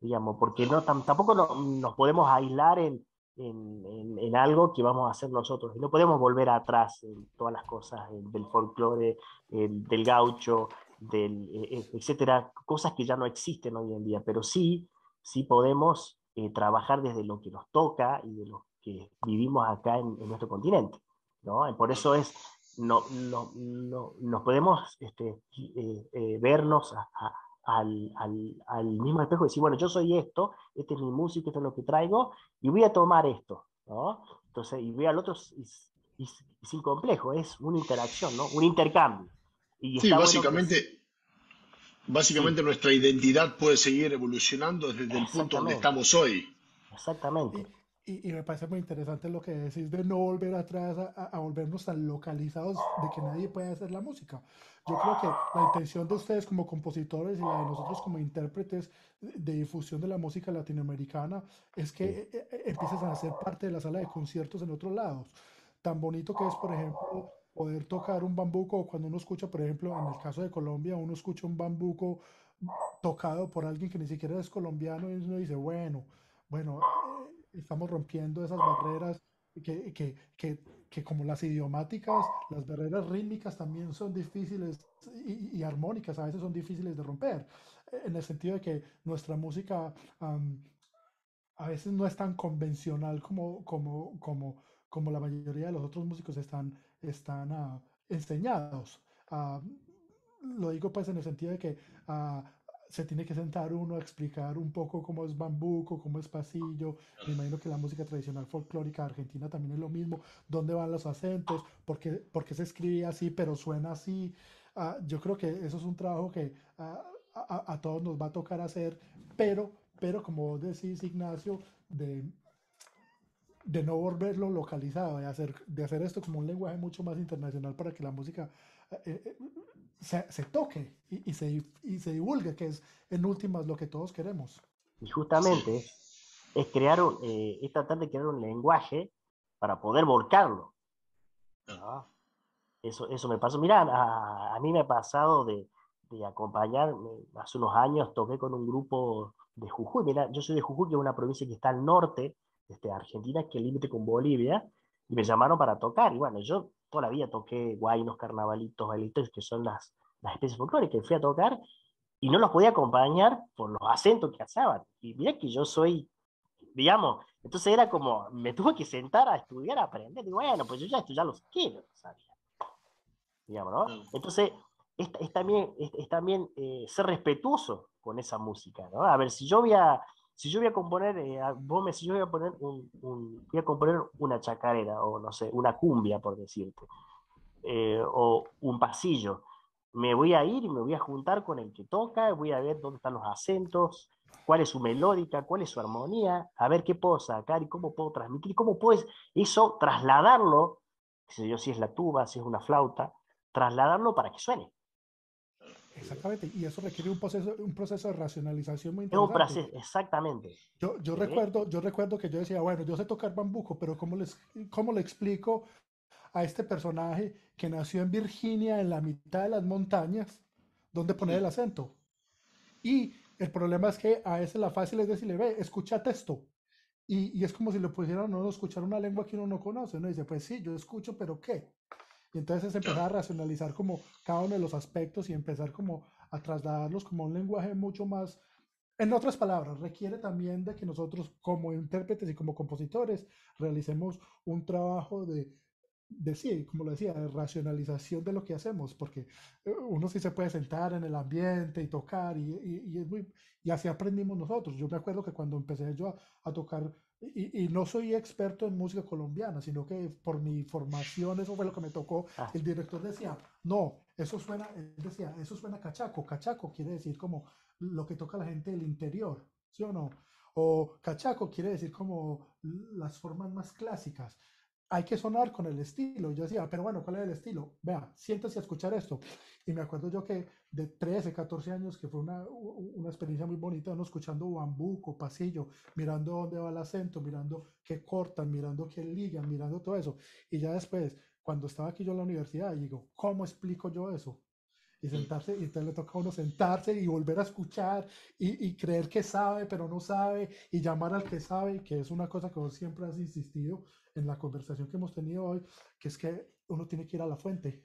digamos, porque no, tam, tampoco no, nos podemos aislar en, en, en, en algo que vamos a hacer nosotros, no podemos volver atrás en todas las cosas en, del folclore, en, del gaucho, del, etcétera, cosas que ya no existen hoy en día, pero sí, sí podemos eh, trabajar desde lo que nos toca y de lo que vivimos acá en, en nuestro continente, ¿no? Y por eso es, no, no, no, nos podemos este, eh, eh, vernos a, a, al, al, al mismo espejo y decir, bueno, yo soy esto, este es mi música, esto es lo que traigo, y voy a tomar esto, ¿no? Entonces, y veo al otro y, y, y sin complejo, es una interacción, ¿no? Un intercambio. Y sí, básicamente, bueno que... básicamente sí. Nuestra identidad puede seguir evolucionando desde el punto donde estamos hoy. Exactamente. Y, y me parece muy interesante lo que decís de no volver atrás a, a volvernos tan localizados de que nadie puede hacer la música. Yo creo que la intención de ustedes como compositores y la de nosotros como intérpretes de difusión de la música latinoamericana es que sí. Empieces a hacer parte de la sala de conciertos en otros lados. Tan bonito que es, por ejemplo, poder tocar un bambuco, cuando uno escucha, por ejemplo, en el caso de Colombia, uno escucha un bambuco tocado por alguien que ni siquiera es colombiano y uno dice, bueno, bueno, estamos rompiendo esas barreras que, que, que, que como las idiomáticas, las barreras rítmicas también son difíciles y, y armónicas, a veces son difíciles de romper, en el sentido de que nuestra música um, a veces no es tan convencional como, como, como, como la mayoría de los otros músicos están están uh, enseñados. Uh, lo digo pues en el sentido de que uh, se tiene que sentar uno a explicar un poco cómo es bambuco, cómo es pasillo. Me imagino que la música tradicional folclórica argentina también es lo mismo. ¿Dónde van los acentos? ¿Por qué, por qué se escribe así pero suena así? Uh, yo creo que eso es un trabajo que uh, a, a todos nos va a tocar hacer, pero, pero como vos decís, Ignacio, de... de no volverlo localizado, de hacer, de hacer esto como un lenguaje mucho más internacional para que la música eh, se, se toque y, y, se, y se divulgue, que es en últimas lo que todos queremos. Y justamente es, crear un, eh, es tratar de crear un lenguaje para poder volcarlo. ¿No? Eso, eso me pasó. Mirá, a, a mí me ha pasado de, de acompañar, hace unos años toqué con un grupo de Jujuy. Mirá, yo soy de Jujuy, que es una provincia que está al norte, Este, Argentina, que límite con Bolivia, y me llamaron para tocar, y bueno, yo todavía toqué guainos, carnavalitos, bailitos, que son las, las especies folclóricas, que fui a tocar, y no los podía acompañar por los acentos que hacían, y mirá que yo soy, digamos, entonces era como, me tuve que sentar a estudiar, a aprender, y bueno, pues yo ya esto ya lo quiero, sabía, digamos, ¿no? Entonces, es, es también, es, es también eh, ser respetuoso con esa música, ¿no? A ver, si yo voy a Si yo voy a componer, eh, vos me, si yo voy a poner un, un, voy a componer una chacarera, o no sé, una cumbia, por decirte, eh, o un pasillo, me voy a ir y me voy a juntar con el que toca, voy a ver dónde están los acentos, cuál es su melódica, cuál es su armonía, a ver qué puedo sacar y cómo puedo transmitir, cómo puedes eso trasladarlo, si yo si es la tuba, si es una flauta, trasladarlo para que suene. Exactamente, y eso requiere un proceso, un proceso de racionalización muy interesante. No, exactamente. Yo, yo, ¿Sí? recuerdo, yo recuerdo que yo decía, bueno, yo sé tocar bambuco, pero ¿cómo, les, cómo le explico a este personaje que nació en Virginia, en la mitad de las montañas, dónde poner el acento? Y el problema es que a veces la fácil es decirle, ve, escucha texto. Y, y es como si le pusieran a uno escuchar una lengua que uno no conoce. Uno dice, pues sí, yo escucho, pero ¿qué? Y entonces empezar a racionalizar como cada uno de los aspectos y empezar como a trasladarlos como un lenguaje mucho más, en otras palabras, requiere también de que nosotros como intérpretes y como compositores realicemos un trabajo de, de sí, como lo decía, de racionalización de lo que hacemos, porque uno sí se puede sentar en el ambiente y tocar y, y, y, es muy, y así aprendimos nosotros. Yo me acuerdo que cuando empecé yo a, a tocar, Y, y no soy experto en música colombiana, sino que por mi formación eso fue lo que me tocó. Ah. El director decía, no, eso suena, él decía, eso suena cachaco. Cachaco quiere decir como lo que toca la gente del interior, ¿sí o no? O cachaco quiere decir como las formas más clásicas. hay que sonar con el estilo. Yo decía, pero bueno, ¿cuál es el estilo? Vea, siéntese a escuchar esto. Y me acuerdo yo que de trece, catorce años, que fue una, una experiencia muy bonita, uno escuchando bambuco, pasillo, mirando dónde va el acento, mirando qué cortan, mirando qué ligan, mirando todo eso. Y ya después, cuando estaba aquí yo en la universidad, digo, ¿cómo explico yo eso? Y sentarse, y entonces le toca a uno sentarse y volver a escuchar y, y creer que sabe, pero no sabe, y llamar al que sabe, que es una cosa que vos siempre has insistido en la conversación que hemos tenido hoy, que es que uno tiene que ir a la fuente.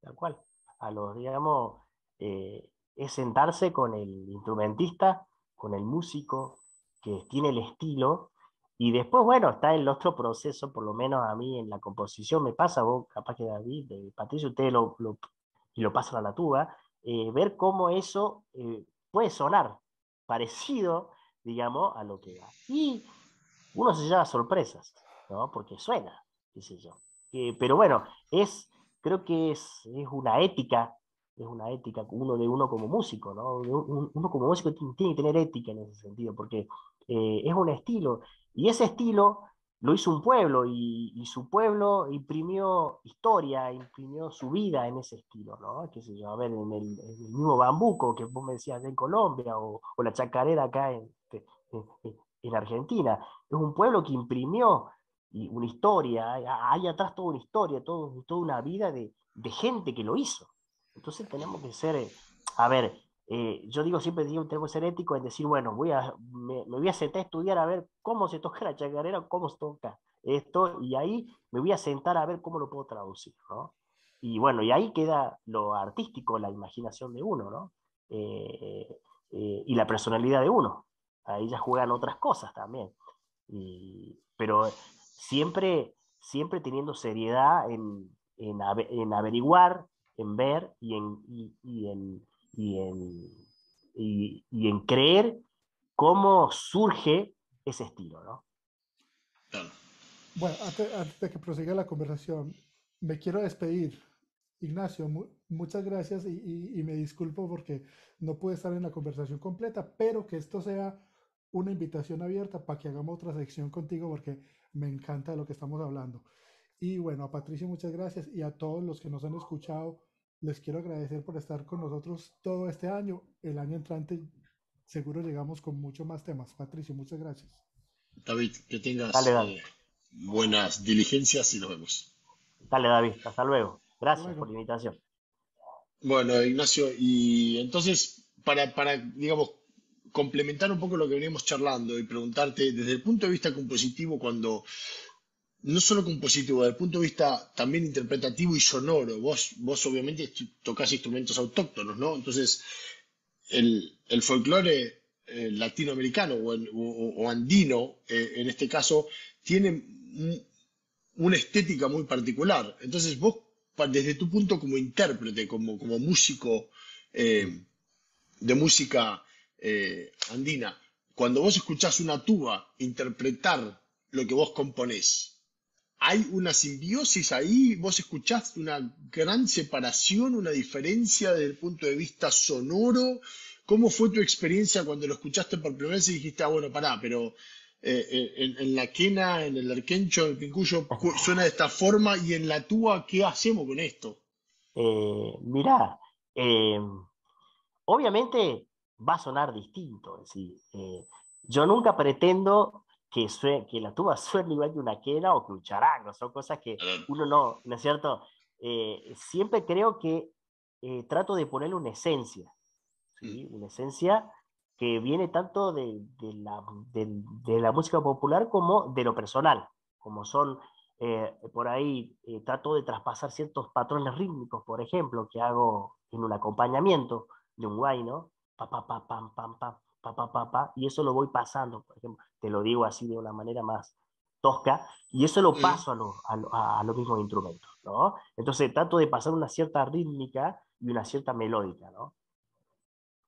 Tal cual, a los, digamos, eh, es sentarse con el instrumentista, con el músico, que tiene el estilo, y después, bueno, está el otro proceso, por lo menos a mí en la composición me pasa, vos capaz que David, eh, Patricio, ustedes lo, lo, y lo pasan a la tuba, eh, ver cómo eso eh, puede sonar parecido, digamos, a lo que da. Y uno se lleva sorpresas, ¿no? Porque suena, qué sé yo. Eh, pero bueno, es, creo que es, es una ética, es una ética uno de uno como músico, ¿no? Uno, uno como músico tiene que tener ética en ese sentido, porque eh, es un estilo. Y ese estilo lo hizo un pueblo, y, y su pueblo imprimió historia, imprimió su vida en ese estilo, ¿no? Qué sé yo, a ver, en el, en el mismo bambuco que vos me decías de Colombia, o, o la chacarera acá en, en, en Argentina. Es un pueblo que imprimió una historia, hay atrás toda una historia, todo, toda una vida de, de gente que lo hizo. Entonces tenemos que ser, eh, a ver, Eh, yo digo siempre, digo, tenemos que ser éticos en decir, bueno, voy a, me, me voy a sentar a estudiar a ver cómo se toca la chacarera, cómo se toca esto, y ahí me voy a sentar a ver cómo lo puedo traducir, ¿no? Y bueno, y ahí queda lo artístico, la imaginación de uno, ¿no? Eh, eh, y la personalidad de uno. Ahí ya juegan otras cosas también. Y, pero siempre, siempre teniendo seriedad en, en, ave, en averiguar, en ver y en... Y, y en Y en, y, y en creer cómo surge ese estilo, ¿no? Bueno, antes, antes de que prosiga la conversación, me quiero despedir. Ignacio, mu muchas gracias y, y, y me disculpo porque no pude estar en la conversación completa, pero que esto sea una invitación abierta para que hagamos otra sección contigo porque me encanta lo que estamos hablando. Y bueno, a Patricio muchas gracias y a todos los que nos han escuchado. Les quiero agradecer por estar con nosotros todo este año. El año entrante seguro llegamos con mucho más temas. Patricio, muchas gracias. David, que tengas dale, dale. Eh, buenas diligencias y nos vemos. Dale, David, hasta luego. Gracias bueno. por la invitación. Bueno, Ignacio, y entonces, para, para, digamos, complementar un poco lo que veníamos charlando y preguntarte, desde el punto de vista compositivo, cuando... No solo compositivo, desde el punto de vista también interpretativo y sonoro. Vos, vos obviamente tocás instrumentos autóctonos, ¿no? Entonces, el, el folclore eh, latinoamericano o, el, o, o andino, eh, en este caso, tiene un, una estética muy particular. Entonces, vos, desde tu punto como intérprete, como, como músico eh, de música eh, andina, cuando vos escuchás una tuba interpretar lo que vos componés, ¿hay una simbiosis ahí? ¿Vos escuchás una gran separación, una diferencia desde el punto de vista sonoro? ¿Cómo fue tu experiencia cuando lo escuchaste por primera vez y dijiste, ah, bueno, pará, pero eh, eh, en, en la quena, en el arquencho, en el pincuyo, suena de esta forma y en la tuba, ¿qué hacemos con esto? Eh, mirá, eh, obviamente va a sonar distinto. Es decir, eh, yo nunca pretendo... Que, que la tuba suene igual que una quena o que un charango, son cosas que uno no, ¿no es cierto? Eh, siempre creo que eh, trato de ponerle una esencia, ¿sí? Una esencia que viene tanto de, de, la, de, de la música popular como de lo personal, como son, eh, por ahí eh, trato de traspasar ciertos patrones rítmicos, por ejemplo, que hago en un acompañamiento de un guayno, pa, pa, pa, pam, pam, pam. Pa, pa, pa, pa, y eso lo voy pasando, por ejemplo, te lo digo así de una manera más tosca, y eso lo paso a, lo, a, lo, a los mismos instrumentos, ¿no? Entonces trato de pasar una cierta rítmica y una cierta melódica, ¿no?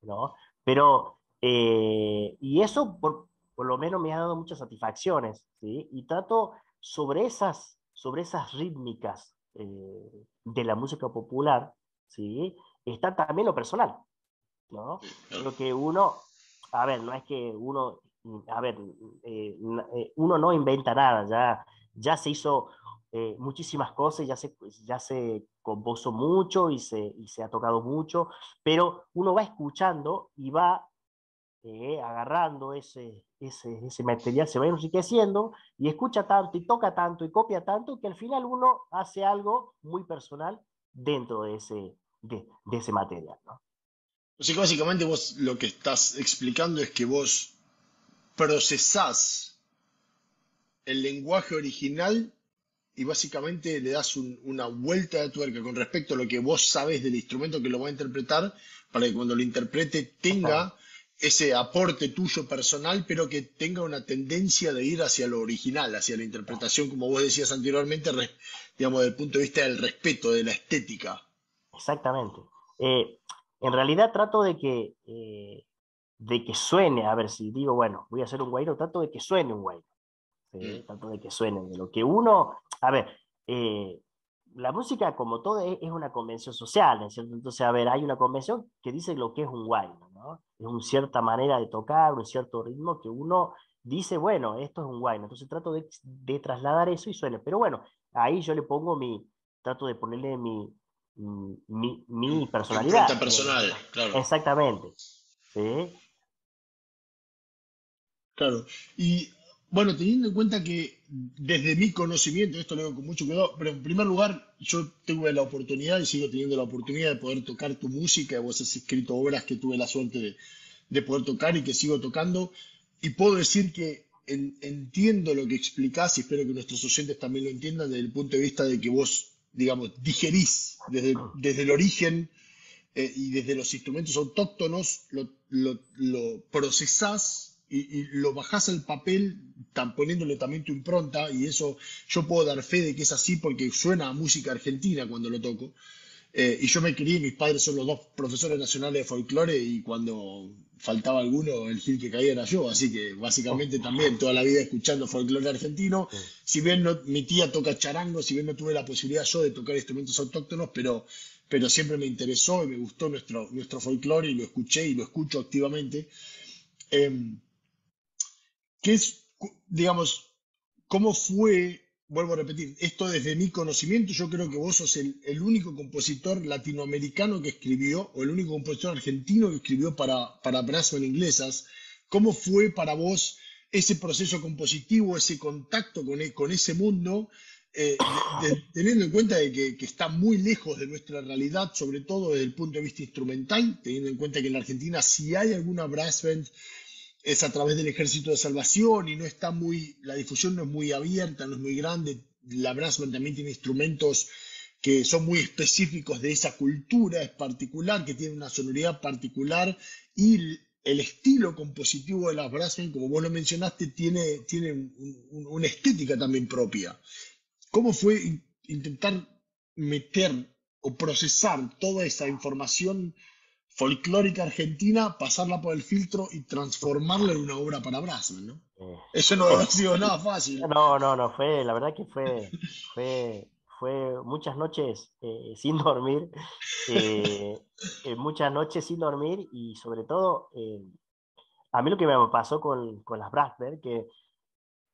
¿No? Pero, eh, y eso por, por lo menos me ha dado muchas satisfacciones, ¿sí? Y trato sobre esas, sobre esas rítmicas eh, de la música popular, ¿sí? Está también lo personal, ¿no? Creo que uno... A ver, no es que uno a ver, eh, uno no inventa nada, ya, ya se hizo eh, muchísimas cosas, ya se, ya se compuso mucho y se, y se ha tocado mucho, pero uno va escuchando y va eh, agarrando ese, ese, ese material, se va enriqueciendo y escucha tanto y toca tanto y copia tanto que al final uno hace algo muy personal dentro de ese, de, de ese material, ¿no? O sea, básicamente vos lo que estás explicando es que vos procesás el lenguaje original y básicamente le das un, una vuelta de tuerca con respecto a lo que vos sabés del instrumento que lo va a interpretar, para que cuando lo interprete tenga Ajá. ese aporte tuyo personal, pero que tenga una tendencia de ir hacia lo original, hacia la interpretación, como vos decías anteriormente, res, digamos, desde el punto de vista del respeto, de la estética. Exactamente. Eh... En realidad trato de que, eh, de que suene, a ver si digo, bueno, voy a hacer un guairo, trato de que suene un guairo, eh, trato de que suene, de lo que uno, a ver, eh, la música como todo es, es una convención social, ¿no? ¿Cierto? Entonces, a ver, hay una convención que dice lo que es un guairo, ¿no? Es una cierta manera de tocar, un cierto ritmo que uno dice, bueno, esto es un guairo, entonces trato de, de trasladar eso y suene, pero bueno, ahí yo le pongo mi, trato de ponerle mi... Mi, mi personalidad. Personal, claro. Exactamente. ¿Sí? Claro. Y bueno, teniendo en cuenta que desde mi conocimiento, esto lo hago con mucho cuidado, pero en primer lugar, yo tuve la oportunidad y sigo teniendo la oportunidad de poder tocar tu música. Vos has escrito obras que tuve la suerte de, de poder tocar y que sigo tocando. Y puedo decir que en, entiendo lo que explicás y espero que nuestros oyentes también lo entiendan desde el punto de vista de que vos, digamos, digerís desde, desde el origen eh, y desde los instrumentos autóctonos, lo, lo, lo procesás y, y lo bajás al papel, tan, poniéndole también tu impronta, y eso yo puedo dar fe de que es así porque suena a música argentina cuando lo toco. Eh, y yo me crié, mis padres son los dos profesores nacionales de folclore y cuando faltaba alguno, el gil que caía era yo, así que básicamente también toda la vida escuchando folclore argentino. Si bien no, mi tía toca charango, si bien no tuve la posibilidad yo de tocar instrumentos autóctonos, pero, pero siempre me interesó y me gustó nuestro, nuestro folclore y lo escuché y lo escucho activamente. Eh, ¿Qué es, digamos, cómo fue? Vuelvo a repetir, esto desde mi conocimiento, yo creo que vos sos el, el único compositor latinoamericano que escribió, o el único compositor argentino que escribió para, para bratsmen inglesas. ¿Cómo fue para vos ese proceso compositivo, ese contacto con, con ese mundo, eh, de, de, teniendo en cuenta de que, que está muy lejos de nuestra realidad, sobre todo desde el punto de vista instrumental, teniendo en cuenta que en la Argentina si hay alguna brass band es a través del Ejército de Salvación y no está muy, la difusión no es muy abierta, no es muy grande? La brass band también tiene instrumentos que son muy específicos de esa cultura, es particular, que tiene una sonoridad particular, y el estilo compositivo de las brass band, como vos lo mencionaste, tiene, tiene un, un, una estética también propia. ¿Cómo fue in, intentar meter o procesar toda esa información folclórica argentina, pasarla por el filtro y transformarla en una obra para bratsmen, ¿no? Eh, Eso no ha sido nada fácil. No, no, no, fue, la verdad que fue, fue, fue muchas noches eh, sin dormir, eh, eh, muchas noches sin dormir, y sobre todo, eh, a mí lo que me pasó con, con las bratsmen, que,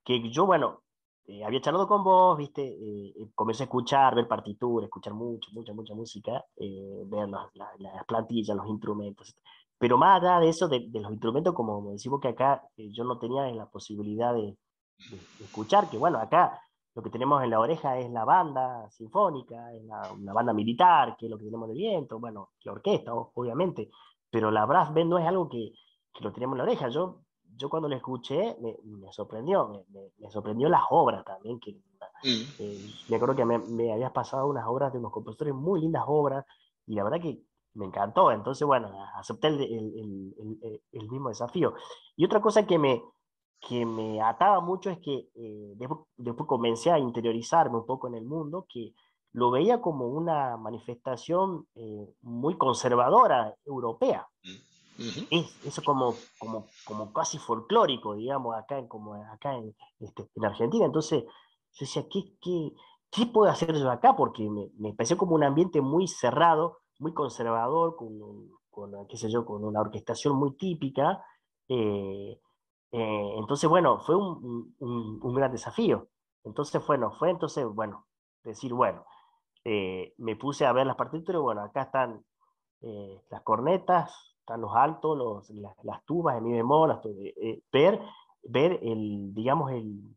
que yo, bueno, eh, había charlado con vos, viste, eh, comencé a escuchar, ver partituras, escuchar mucho, mucha, mucha música, eh, ver las, las, las plantillas, los instrumentos, pero más allá de eso, de, de los instrumentos, como decimos que acá eh, yo no tenía la posibilidad de, de, de escuchar, que bueno, acá lo que tenemos en la oreja es la banda sinfónica, es la, una banda militar, que es lo que tenemos de viento, bueno, la orquesta, obviamente, pero la brass band no es algo que, que lo tenemos en la oreja. Yo Yo cuando lo escuché, me, me sorprendió, me, me, me sorprendió las obras también. Que, mm. eh, me acuerdo que me, me habías pasado unas obras de unos compositores, muy lindas obras, y la verdad que me encantó. Entonces, bueno, acepté el, el, el, el mismo desafío. Y otra cosa que me, que me ataba mucho es que eh, después, después comencé a interiorizarme un poco en el mundo, que lo veía como una manifestación eh, muy conservadora, europea. Mm. Uh-huh. Es, eso como, como, como casi folclórico, digamos, acá, como acá en, este, en Argentina. Entonces yo decía, ¿qué, qué, qué puedo hacer yo acá? Porque me, me pareció como un ambiente muy cerrado, muy conservador, con, con, qué sé yo, con una orquestación muy típica, eh, Eh, entonces, bueno, fue un, un, un gran desafío. Entonces, bueno, fue entonces, bueno, decir, bueno, eh, me puse a ver las partituras, bueno, acá están eh, las cornetas, están los altos, los, las, las tubas en mi bemol, las, eh, ver, ver el, digamos, el,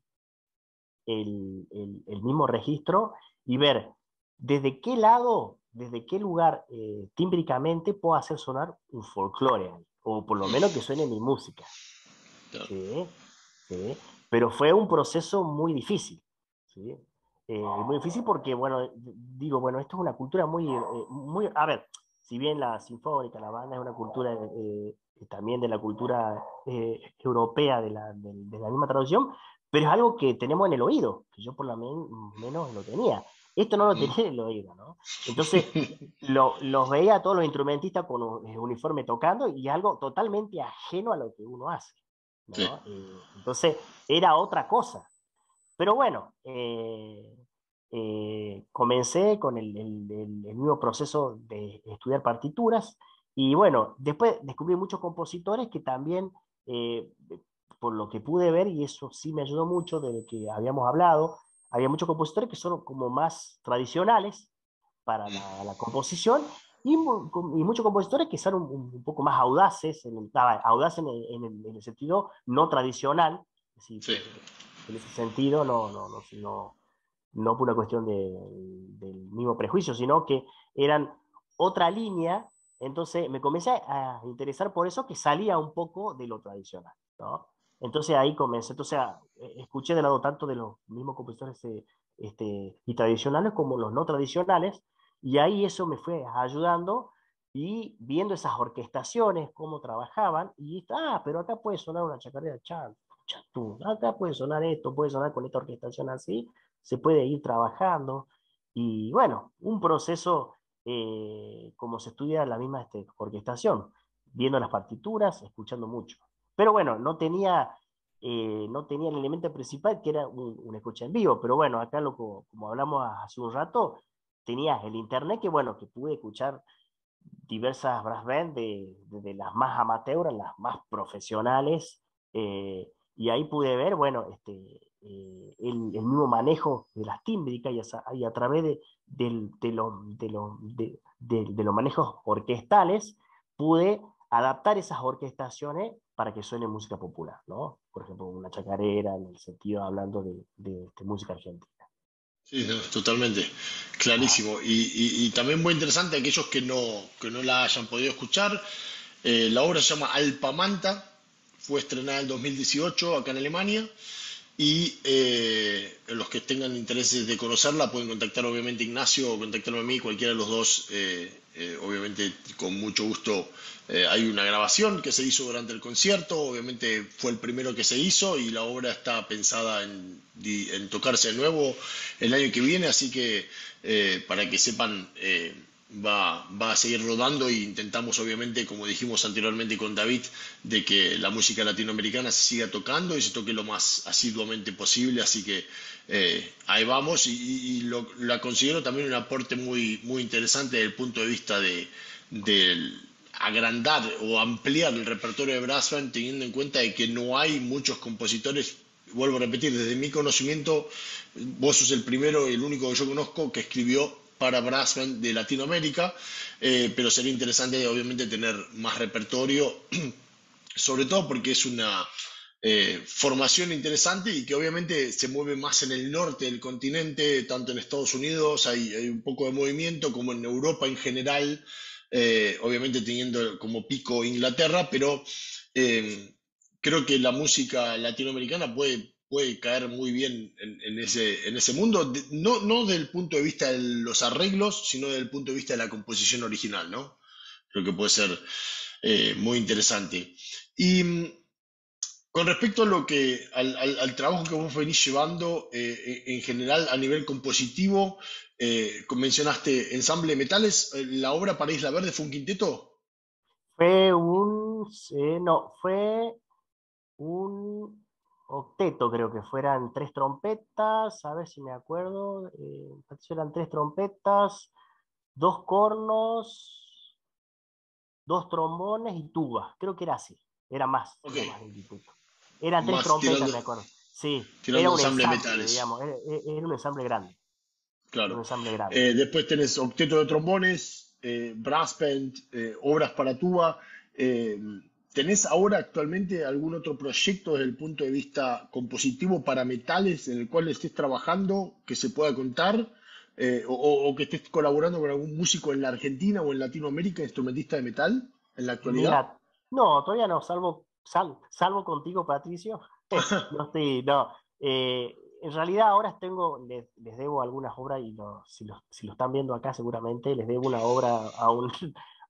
el, el, el mismo registro y ver desde qué lado, desde qué lugar eh, tímbricamente puedo hacer sonar un folclore, o por lo menos que suene mi música. ¿Sí? ¿Sí? Pero fue un proceso muy difícil, ¿sí? eh, muy difícil porque, bueno, digo, bueno, esto es una cultura muy, eh, muy, a ver, si bien la sinfónica, la banda es una cultura, eh, también de la cultura eh, europea, de la, de, de la misma traducción, pero es algo que tenemos en el oído, que yo por lo men menos lo tenía. Esto no lo tenía en el oído, ¿no? Entonces, lo, los veía a todos los instrumentistas con un uniforme tocando y algo totalmente ajeno a lo que uno hace, ¿no? Sí. Eh, entonces, era otra cosa. Pero bueno, eh, Eh, comencé con el, el, el, el mismo proceso de estudiar partituras y bueno, después descubrí muchos compositores que también, eh, por lo que pude ver, y eso sí me ayudó mucho de lo que habíamos hablado, había muchos compositores que son como más tradicionales para la, la composición y, y muchos compositores que son un, un poco más audaces, en el, audaces en el, en, el, en el sentido no tradicional, es decir, sí. En ese sentido no... no, no, no no por una cuestión de, del mismo prejuicio, sino que eran otra línea, entonces me comencé a interesar por eso, que salía un poco de lo tradicional, ¿no? Entonces ahí comencé, entonces a, escuché de lado tanto de los mismos compositores este, y tradicionales como los no tradicionales, y ahí eso me fue ayudando, y viendo esas orquestaciones, cómo trabajaban, y ah, pero acá puede sonar una chacarera, chan, chan, tú, acá puede sonar esto, puede sonar con esta orquestación así, se puede ir trabajando, y bueno, un proceso eh, como se estudia la misma este, orquestación, viendo las partituras, escuchando mucho. Pero bueno, no tenía, eh, no tenía el elemento principal que era un, una escucha en vivo, pero bueno, acá lo, como, como hablamos hace un rato, tenía el internet que bueno, que pude escuchar diversas brass bands, de, de, de las más amateur, las más profesionales, eh, y ahí pude ver, bueno, este... Eh, el, el mismo manejo de las tímbricas y a, y a través de, de, de, lo, de, lo, de, de, de los manejos orquestales pude adaptar esas orquestaciones para que suene música popular, ¿no? Por ejemplo, una chacarera, en el sentido hablando de, de, de música argentina. Sí, totalmente, clarísimo. Ah. Y, y, y también muy interesante aquellos que no, que no la hayan podido escuchar. Eh, la obra se llama Alpamanta, fue estrenada en dos mil dieciocho acá en Alemania. Y eh, los que tengan interés de conocerla pueden contactar obviamente a Ignacio o contactarme a mí, cualquiera de los dos, eh, eh, obviamente con mucho gusto. Eh, hay una grabación que se hizo durante el concierto, obviamente fue el primero que se hizo y la obra está pensada en, en tocarse de nuevo el año que viene, así que eh, para que sepan... Eh, Va, va a seguir rodando e intentamos obviamente, como dijimos anteriormente con David, de que la música latinoamericana se siga tocando y se toque lo más asiduamente posible, así que eh, ahí vamos y, y lo, la considero también un aporte muy, muy interesante desde el punto de vista de, de agrandar o ampliar el repertorio de brass band, teniendo en cuenta de que no hay muchos compositores. Vuelvo a repetir, desde mi conocimiento vos sos el primero, el único que yo conozco que escribió para brass band de Latinoamérica, eh, pero sería interesante obviamente tener más repertorio, sobre todo porque es una eh, formación interesante y que obviamente se mueve más en el norte del continente, tanto en Estados Unidos hay, hay un poco de movimiento, como en Europa en general, eh, obviamente teniendo como pico Inglaterra, pero eh, creo que la música latinoamericana puede... puede caer muy bien en, en, ese, en ese mundo, no, no desde el punto de vista de los arreglos, sino desde el punto de vista de la composición original, ¿no? Creo que puede ser eh, muy interesante. Y con respecto a lo que, al, al, al trabajo que vos venís llevando eh, en general a nivel compositivo, eh, mencionaste Ensamble de Metales, ¿la obra para Isla Verde fue un quinteto? Fue un... Eh, no, fue un... octeto, creo que fueran tres trompetas, a ver si me acuerdo, eh, eran tres trompetas, dos cornos, dos trombones y tubas, creo que era así, era más. Okay. Más Era tres trompetas, me acuerdo. Sí, era un ensamble, metales. Digamos, era, era un ensamble grande. Claro. Un ensamble grande. Eh, después tenés octeto de trombones, eh, brass band, eh, obras para tuba. Eh, ¿Tenés ahora actualmente algún otro proyecto desde el punto de vista compositivo para metales en el cual estés trabajando que se pueda contar? Eh, o, o que estés colaborando con algún músico en la Argentina o en Latinoamérica, instrumentista de metal, en la actualidad. Mira, no, todavía no, salvo, sal, salvo contigo, Patricio. No estoy, no. Eh, en realidad ahora tengo, les, les debo algunas obras y lo, si, lo, si lo están viendo acá seguramente les debo una obra a un,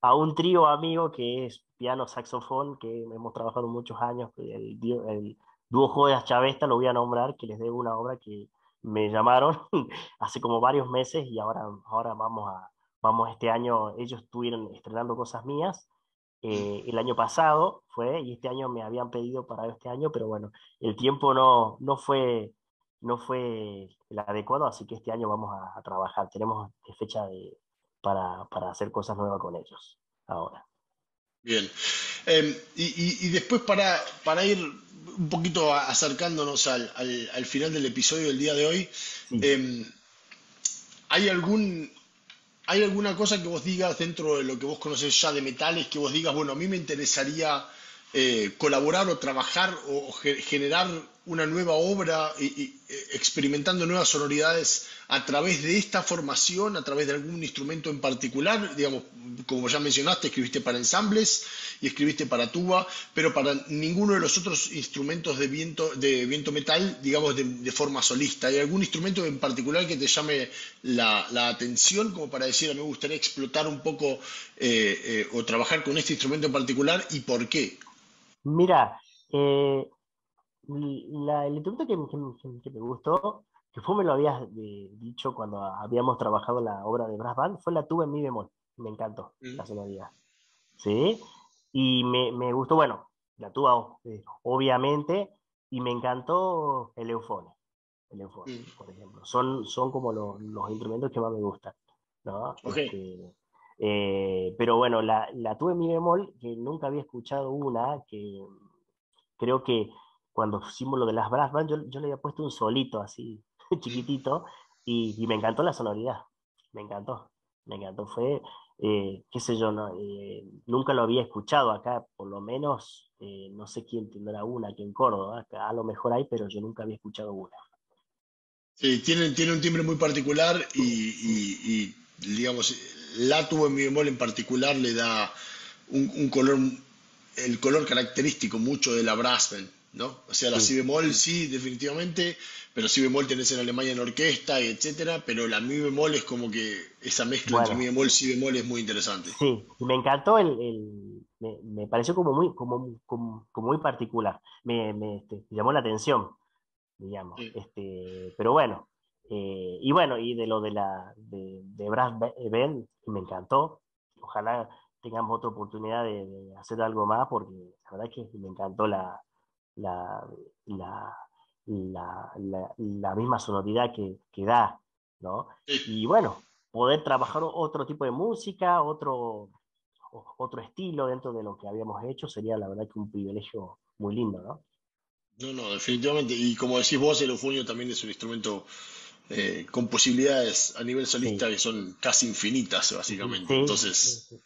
a un trío amigo que es piano saxofón, que hemos trabajado muchos años, el, el dúo Joyas Chavesta, lo voy a nombrar, que les debo una obra que me llamaron hace como varios meses y ahora, ahora vamos a, vamos este año, ellos estuvieron estrenando cosas mías. Eh, el año pasado fue, y este año me habían pedido para este año, pero bueno, el tiempo no, no, fue, no fue el adecuado, así que este año vamos a, a trabajar, tenemos fecha de, para, para hacer cosas nuevas con ellos ahora. Bien, eh, y, y, y después para, para ir un poquito acercándonos al, al, al final del episodio del día de hoy, sí. eh, ¿hay algún... ¿Hay alguna cosa que vos digas dentro de lo que vos conocés ya de metales, que vos digas, bueno, a mí me interesaría eh, colaborar o trabajar o generar una nueva obra y, y experimentando nuevas sonoridades a través de esta formación, a través de algún instrumento en particular? Digamos, como ya mencionaste, escribiste para ensambles y escribiste para tuba, pero para ninguno de los otros instrumentos de viento, de viento metal, digamos, de, de forma solista. ¿Hay algún instrumento en particular que te llame la, la atención, como para decir, a mí me gustaría explotar un poco eh, eh, o trabajar con este instrumento en particular y por qué? Mira, eh, la, el instrumento que, que, que me gustó, que fue, me lo habías eh, dicho cuando habíamos trabajado la obra de brass band, fue la tuba en mi bemol. Me encantó mm. la sonoridad. ¿Sí? Y me, me gustó, bueno, la tuba, eh, obviamente, y me encantó el eufone. El eufone, mm. por ejemplo. Son, son como lo, los instrumentos que más me gustan, ¿no? Okay. Este, eh, pero bueno, la, la tuba en mi bemol, que nunca había escuchado una, que creo que cuando hicimos lo de las brass band, yo, yo le había puesto un solito así, chiquitito, y, y me encantó la sonoridad, me encantó, me encantó, fue, eh, qué sé yo, no, eh, nunca lo había escuchado acá, por lo menos, eh, no sé quién tendrá una aquí en Córdoba, acá a lo mejor hay, pero yo nunca había escuchado una. Sí, tiene, tiene un timbre muy particular y, y, y digamos, la tuba en mi bemol en particular le da un, un color, el color característico mucho de la brass band, ¿no? O sea, la sí. si bemol sí, definitivamente, pero si bemol tenés en Alemania en orquesta, etcétera, pero la mi bemol es como que esa mezcla bueno. entre mi bemol y si bemol es muy interesante. Sí, me encantó, el, el me, me pareció como muy, como, como, como muy particular, me, me este, llamó la atención, digamos, sí. este, pero bueno, eh, y bueno, y de lo de la de, de brass band, me encantó, ojalá tengamos otra oportunidad de, de hacer algo más, porque la verdad es que me encantó la La, la, la, la, la misma sonoridad que, que da, ¿no? Y bueno, poder trabajar otro tipo de música, otro, otro estilo dentro de lo que habíamos hecho, sería la verdad que un privilegio muy lindo, ¿no? No, no, definitivamente, y como decís vos, el eufonio también es un instrumento eh, con posibilidades a nivel solista sí. que son casi infinitas, básicamente, sí, entonces... Sí, sí.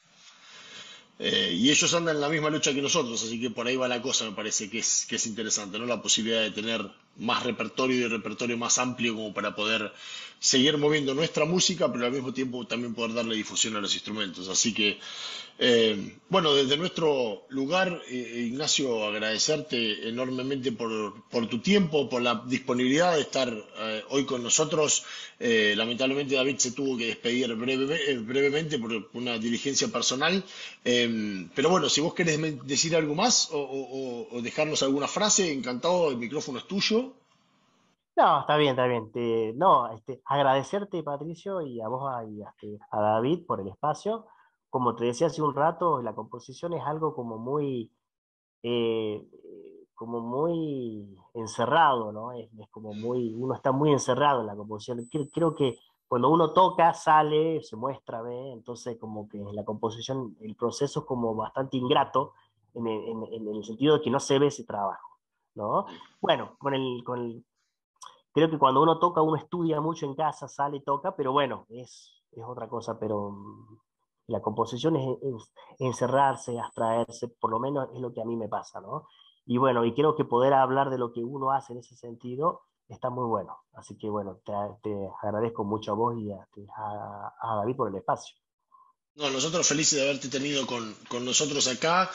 Eh, y ellos andan en la misma lucha que nosotros, así que por ahí va la cosa, me parece que es, que es interesante, ¿no? La posibilidad de tener más repertorio y repertorio más amplio como para poder seguir moviendo nuestra música, pero al mismo tiempo también poder darle difusión a los instrumentos. Así que, eh, bueno, desde nuestro lugar, eh, Ignacio, agradecerte enormemente por, por tu tiempo, por la disponibilidad de estar eh, hoy con nosotros. Eh, lamentablemente David se tuvo que despedir breve, eh, brevemente por una diligencia personal. Eh, pero bueno, si vos querés decir algo más o, o, o dejarnos alguna frase, encantado, el micrófono es tuyo. No, está bien, está bien. Te, no, este, agradecerte, Patricio, y a vos y a, a David por el espacio. Como te decía hace un rato, la composición es algo como muy, eh, como muy encerrado, ¿no? Es, es como muy, uno está muy encerrado en la composición. Creo, creo que cuando uno toca, sale, se muestra, ¿ve? Entonces, como que en la composición, el proceso es como bastante ingrato en el, en, en el sentido de que no se ve ese trabajo. ¿no? Bueno, con el, con el, creo que cuando uno toca, uno estudia mucho en casa, sale y toca, pero bueno, es, es otra cosa, pero la composición es, es encerrarse, abstraerse, por lo menos es lo que a mí me pasa, ¿no? Y bueno, y creo que poder hablar de lo que uno hace en ese sentido está muy bueno. Así que bueno, te, te agradezco mucho a vos y a, a, a David por el espacio. No, nosotros felices de haberte tenido con, con nosotros acá.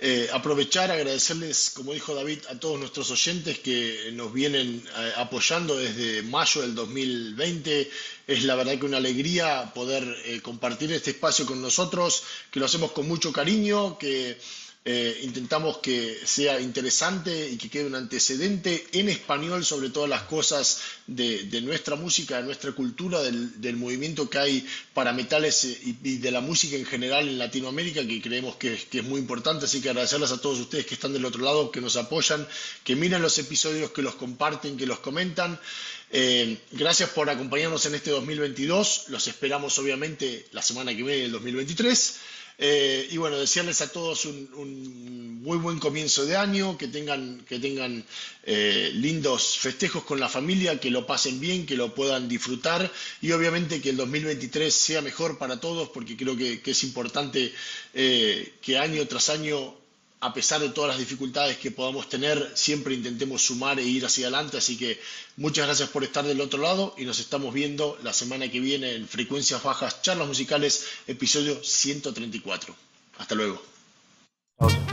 Eh, aprovechar, agradecerles, como dijo David, a todos nuestros oyentes que nos vienen eh, apoyando desde mayo del dos mil veinte. Es la verdad que una alegría poder eh, compartir este espacio con nosotros, que lo hacemos con mucho cariño, que eh, intentamos que sea interesante y que quede un antecedente en español sobre todas las cosas de, de nuestra música, de nuestra cultura, del, del movimiento que hay para metales y, y de la música en general en Latinoamérica, que creemos que, que es muy importante. Así que agradecerles a todos ustedes que están del otro lado, que nos apoyan, que miran los episodios, que los comparten, que los comentan. Eh, gracias por acompañarnos en este dos mil veintidós. Los esperamos obviamente la semana que viene, el dos mil veintitrés. Eh, y bueno, desearles a todos un, un muy buen comienzo de año, que tengan, que tengan eh, lindos festejos con la familia, que lo pasen bien, que lo puedan disfrutar y obviamente que el dos mil veintitrés sea mejor para todos, porque creo que, que es importante eh, que año tras año, a pesar de todas las dificultades que podamos tener, siempre intentemos sumar e ir hacia adelante. Así que muchas gracias por estar del otro lado y nos estamos viendo la semana que viene en Frecuencias Bajas, Charlas Musicales, episodio ciento treinta y cuatro. Hasta luego. Okay.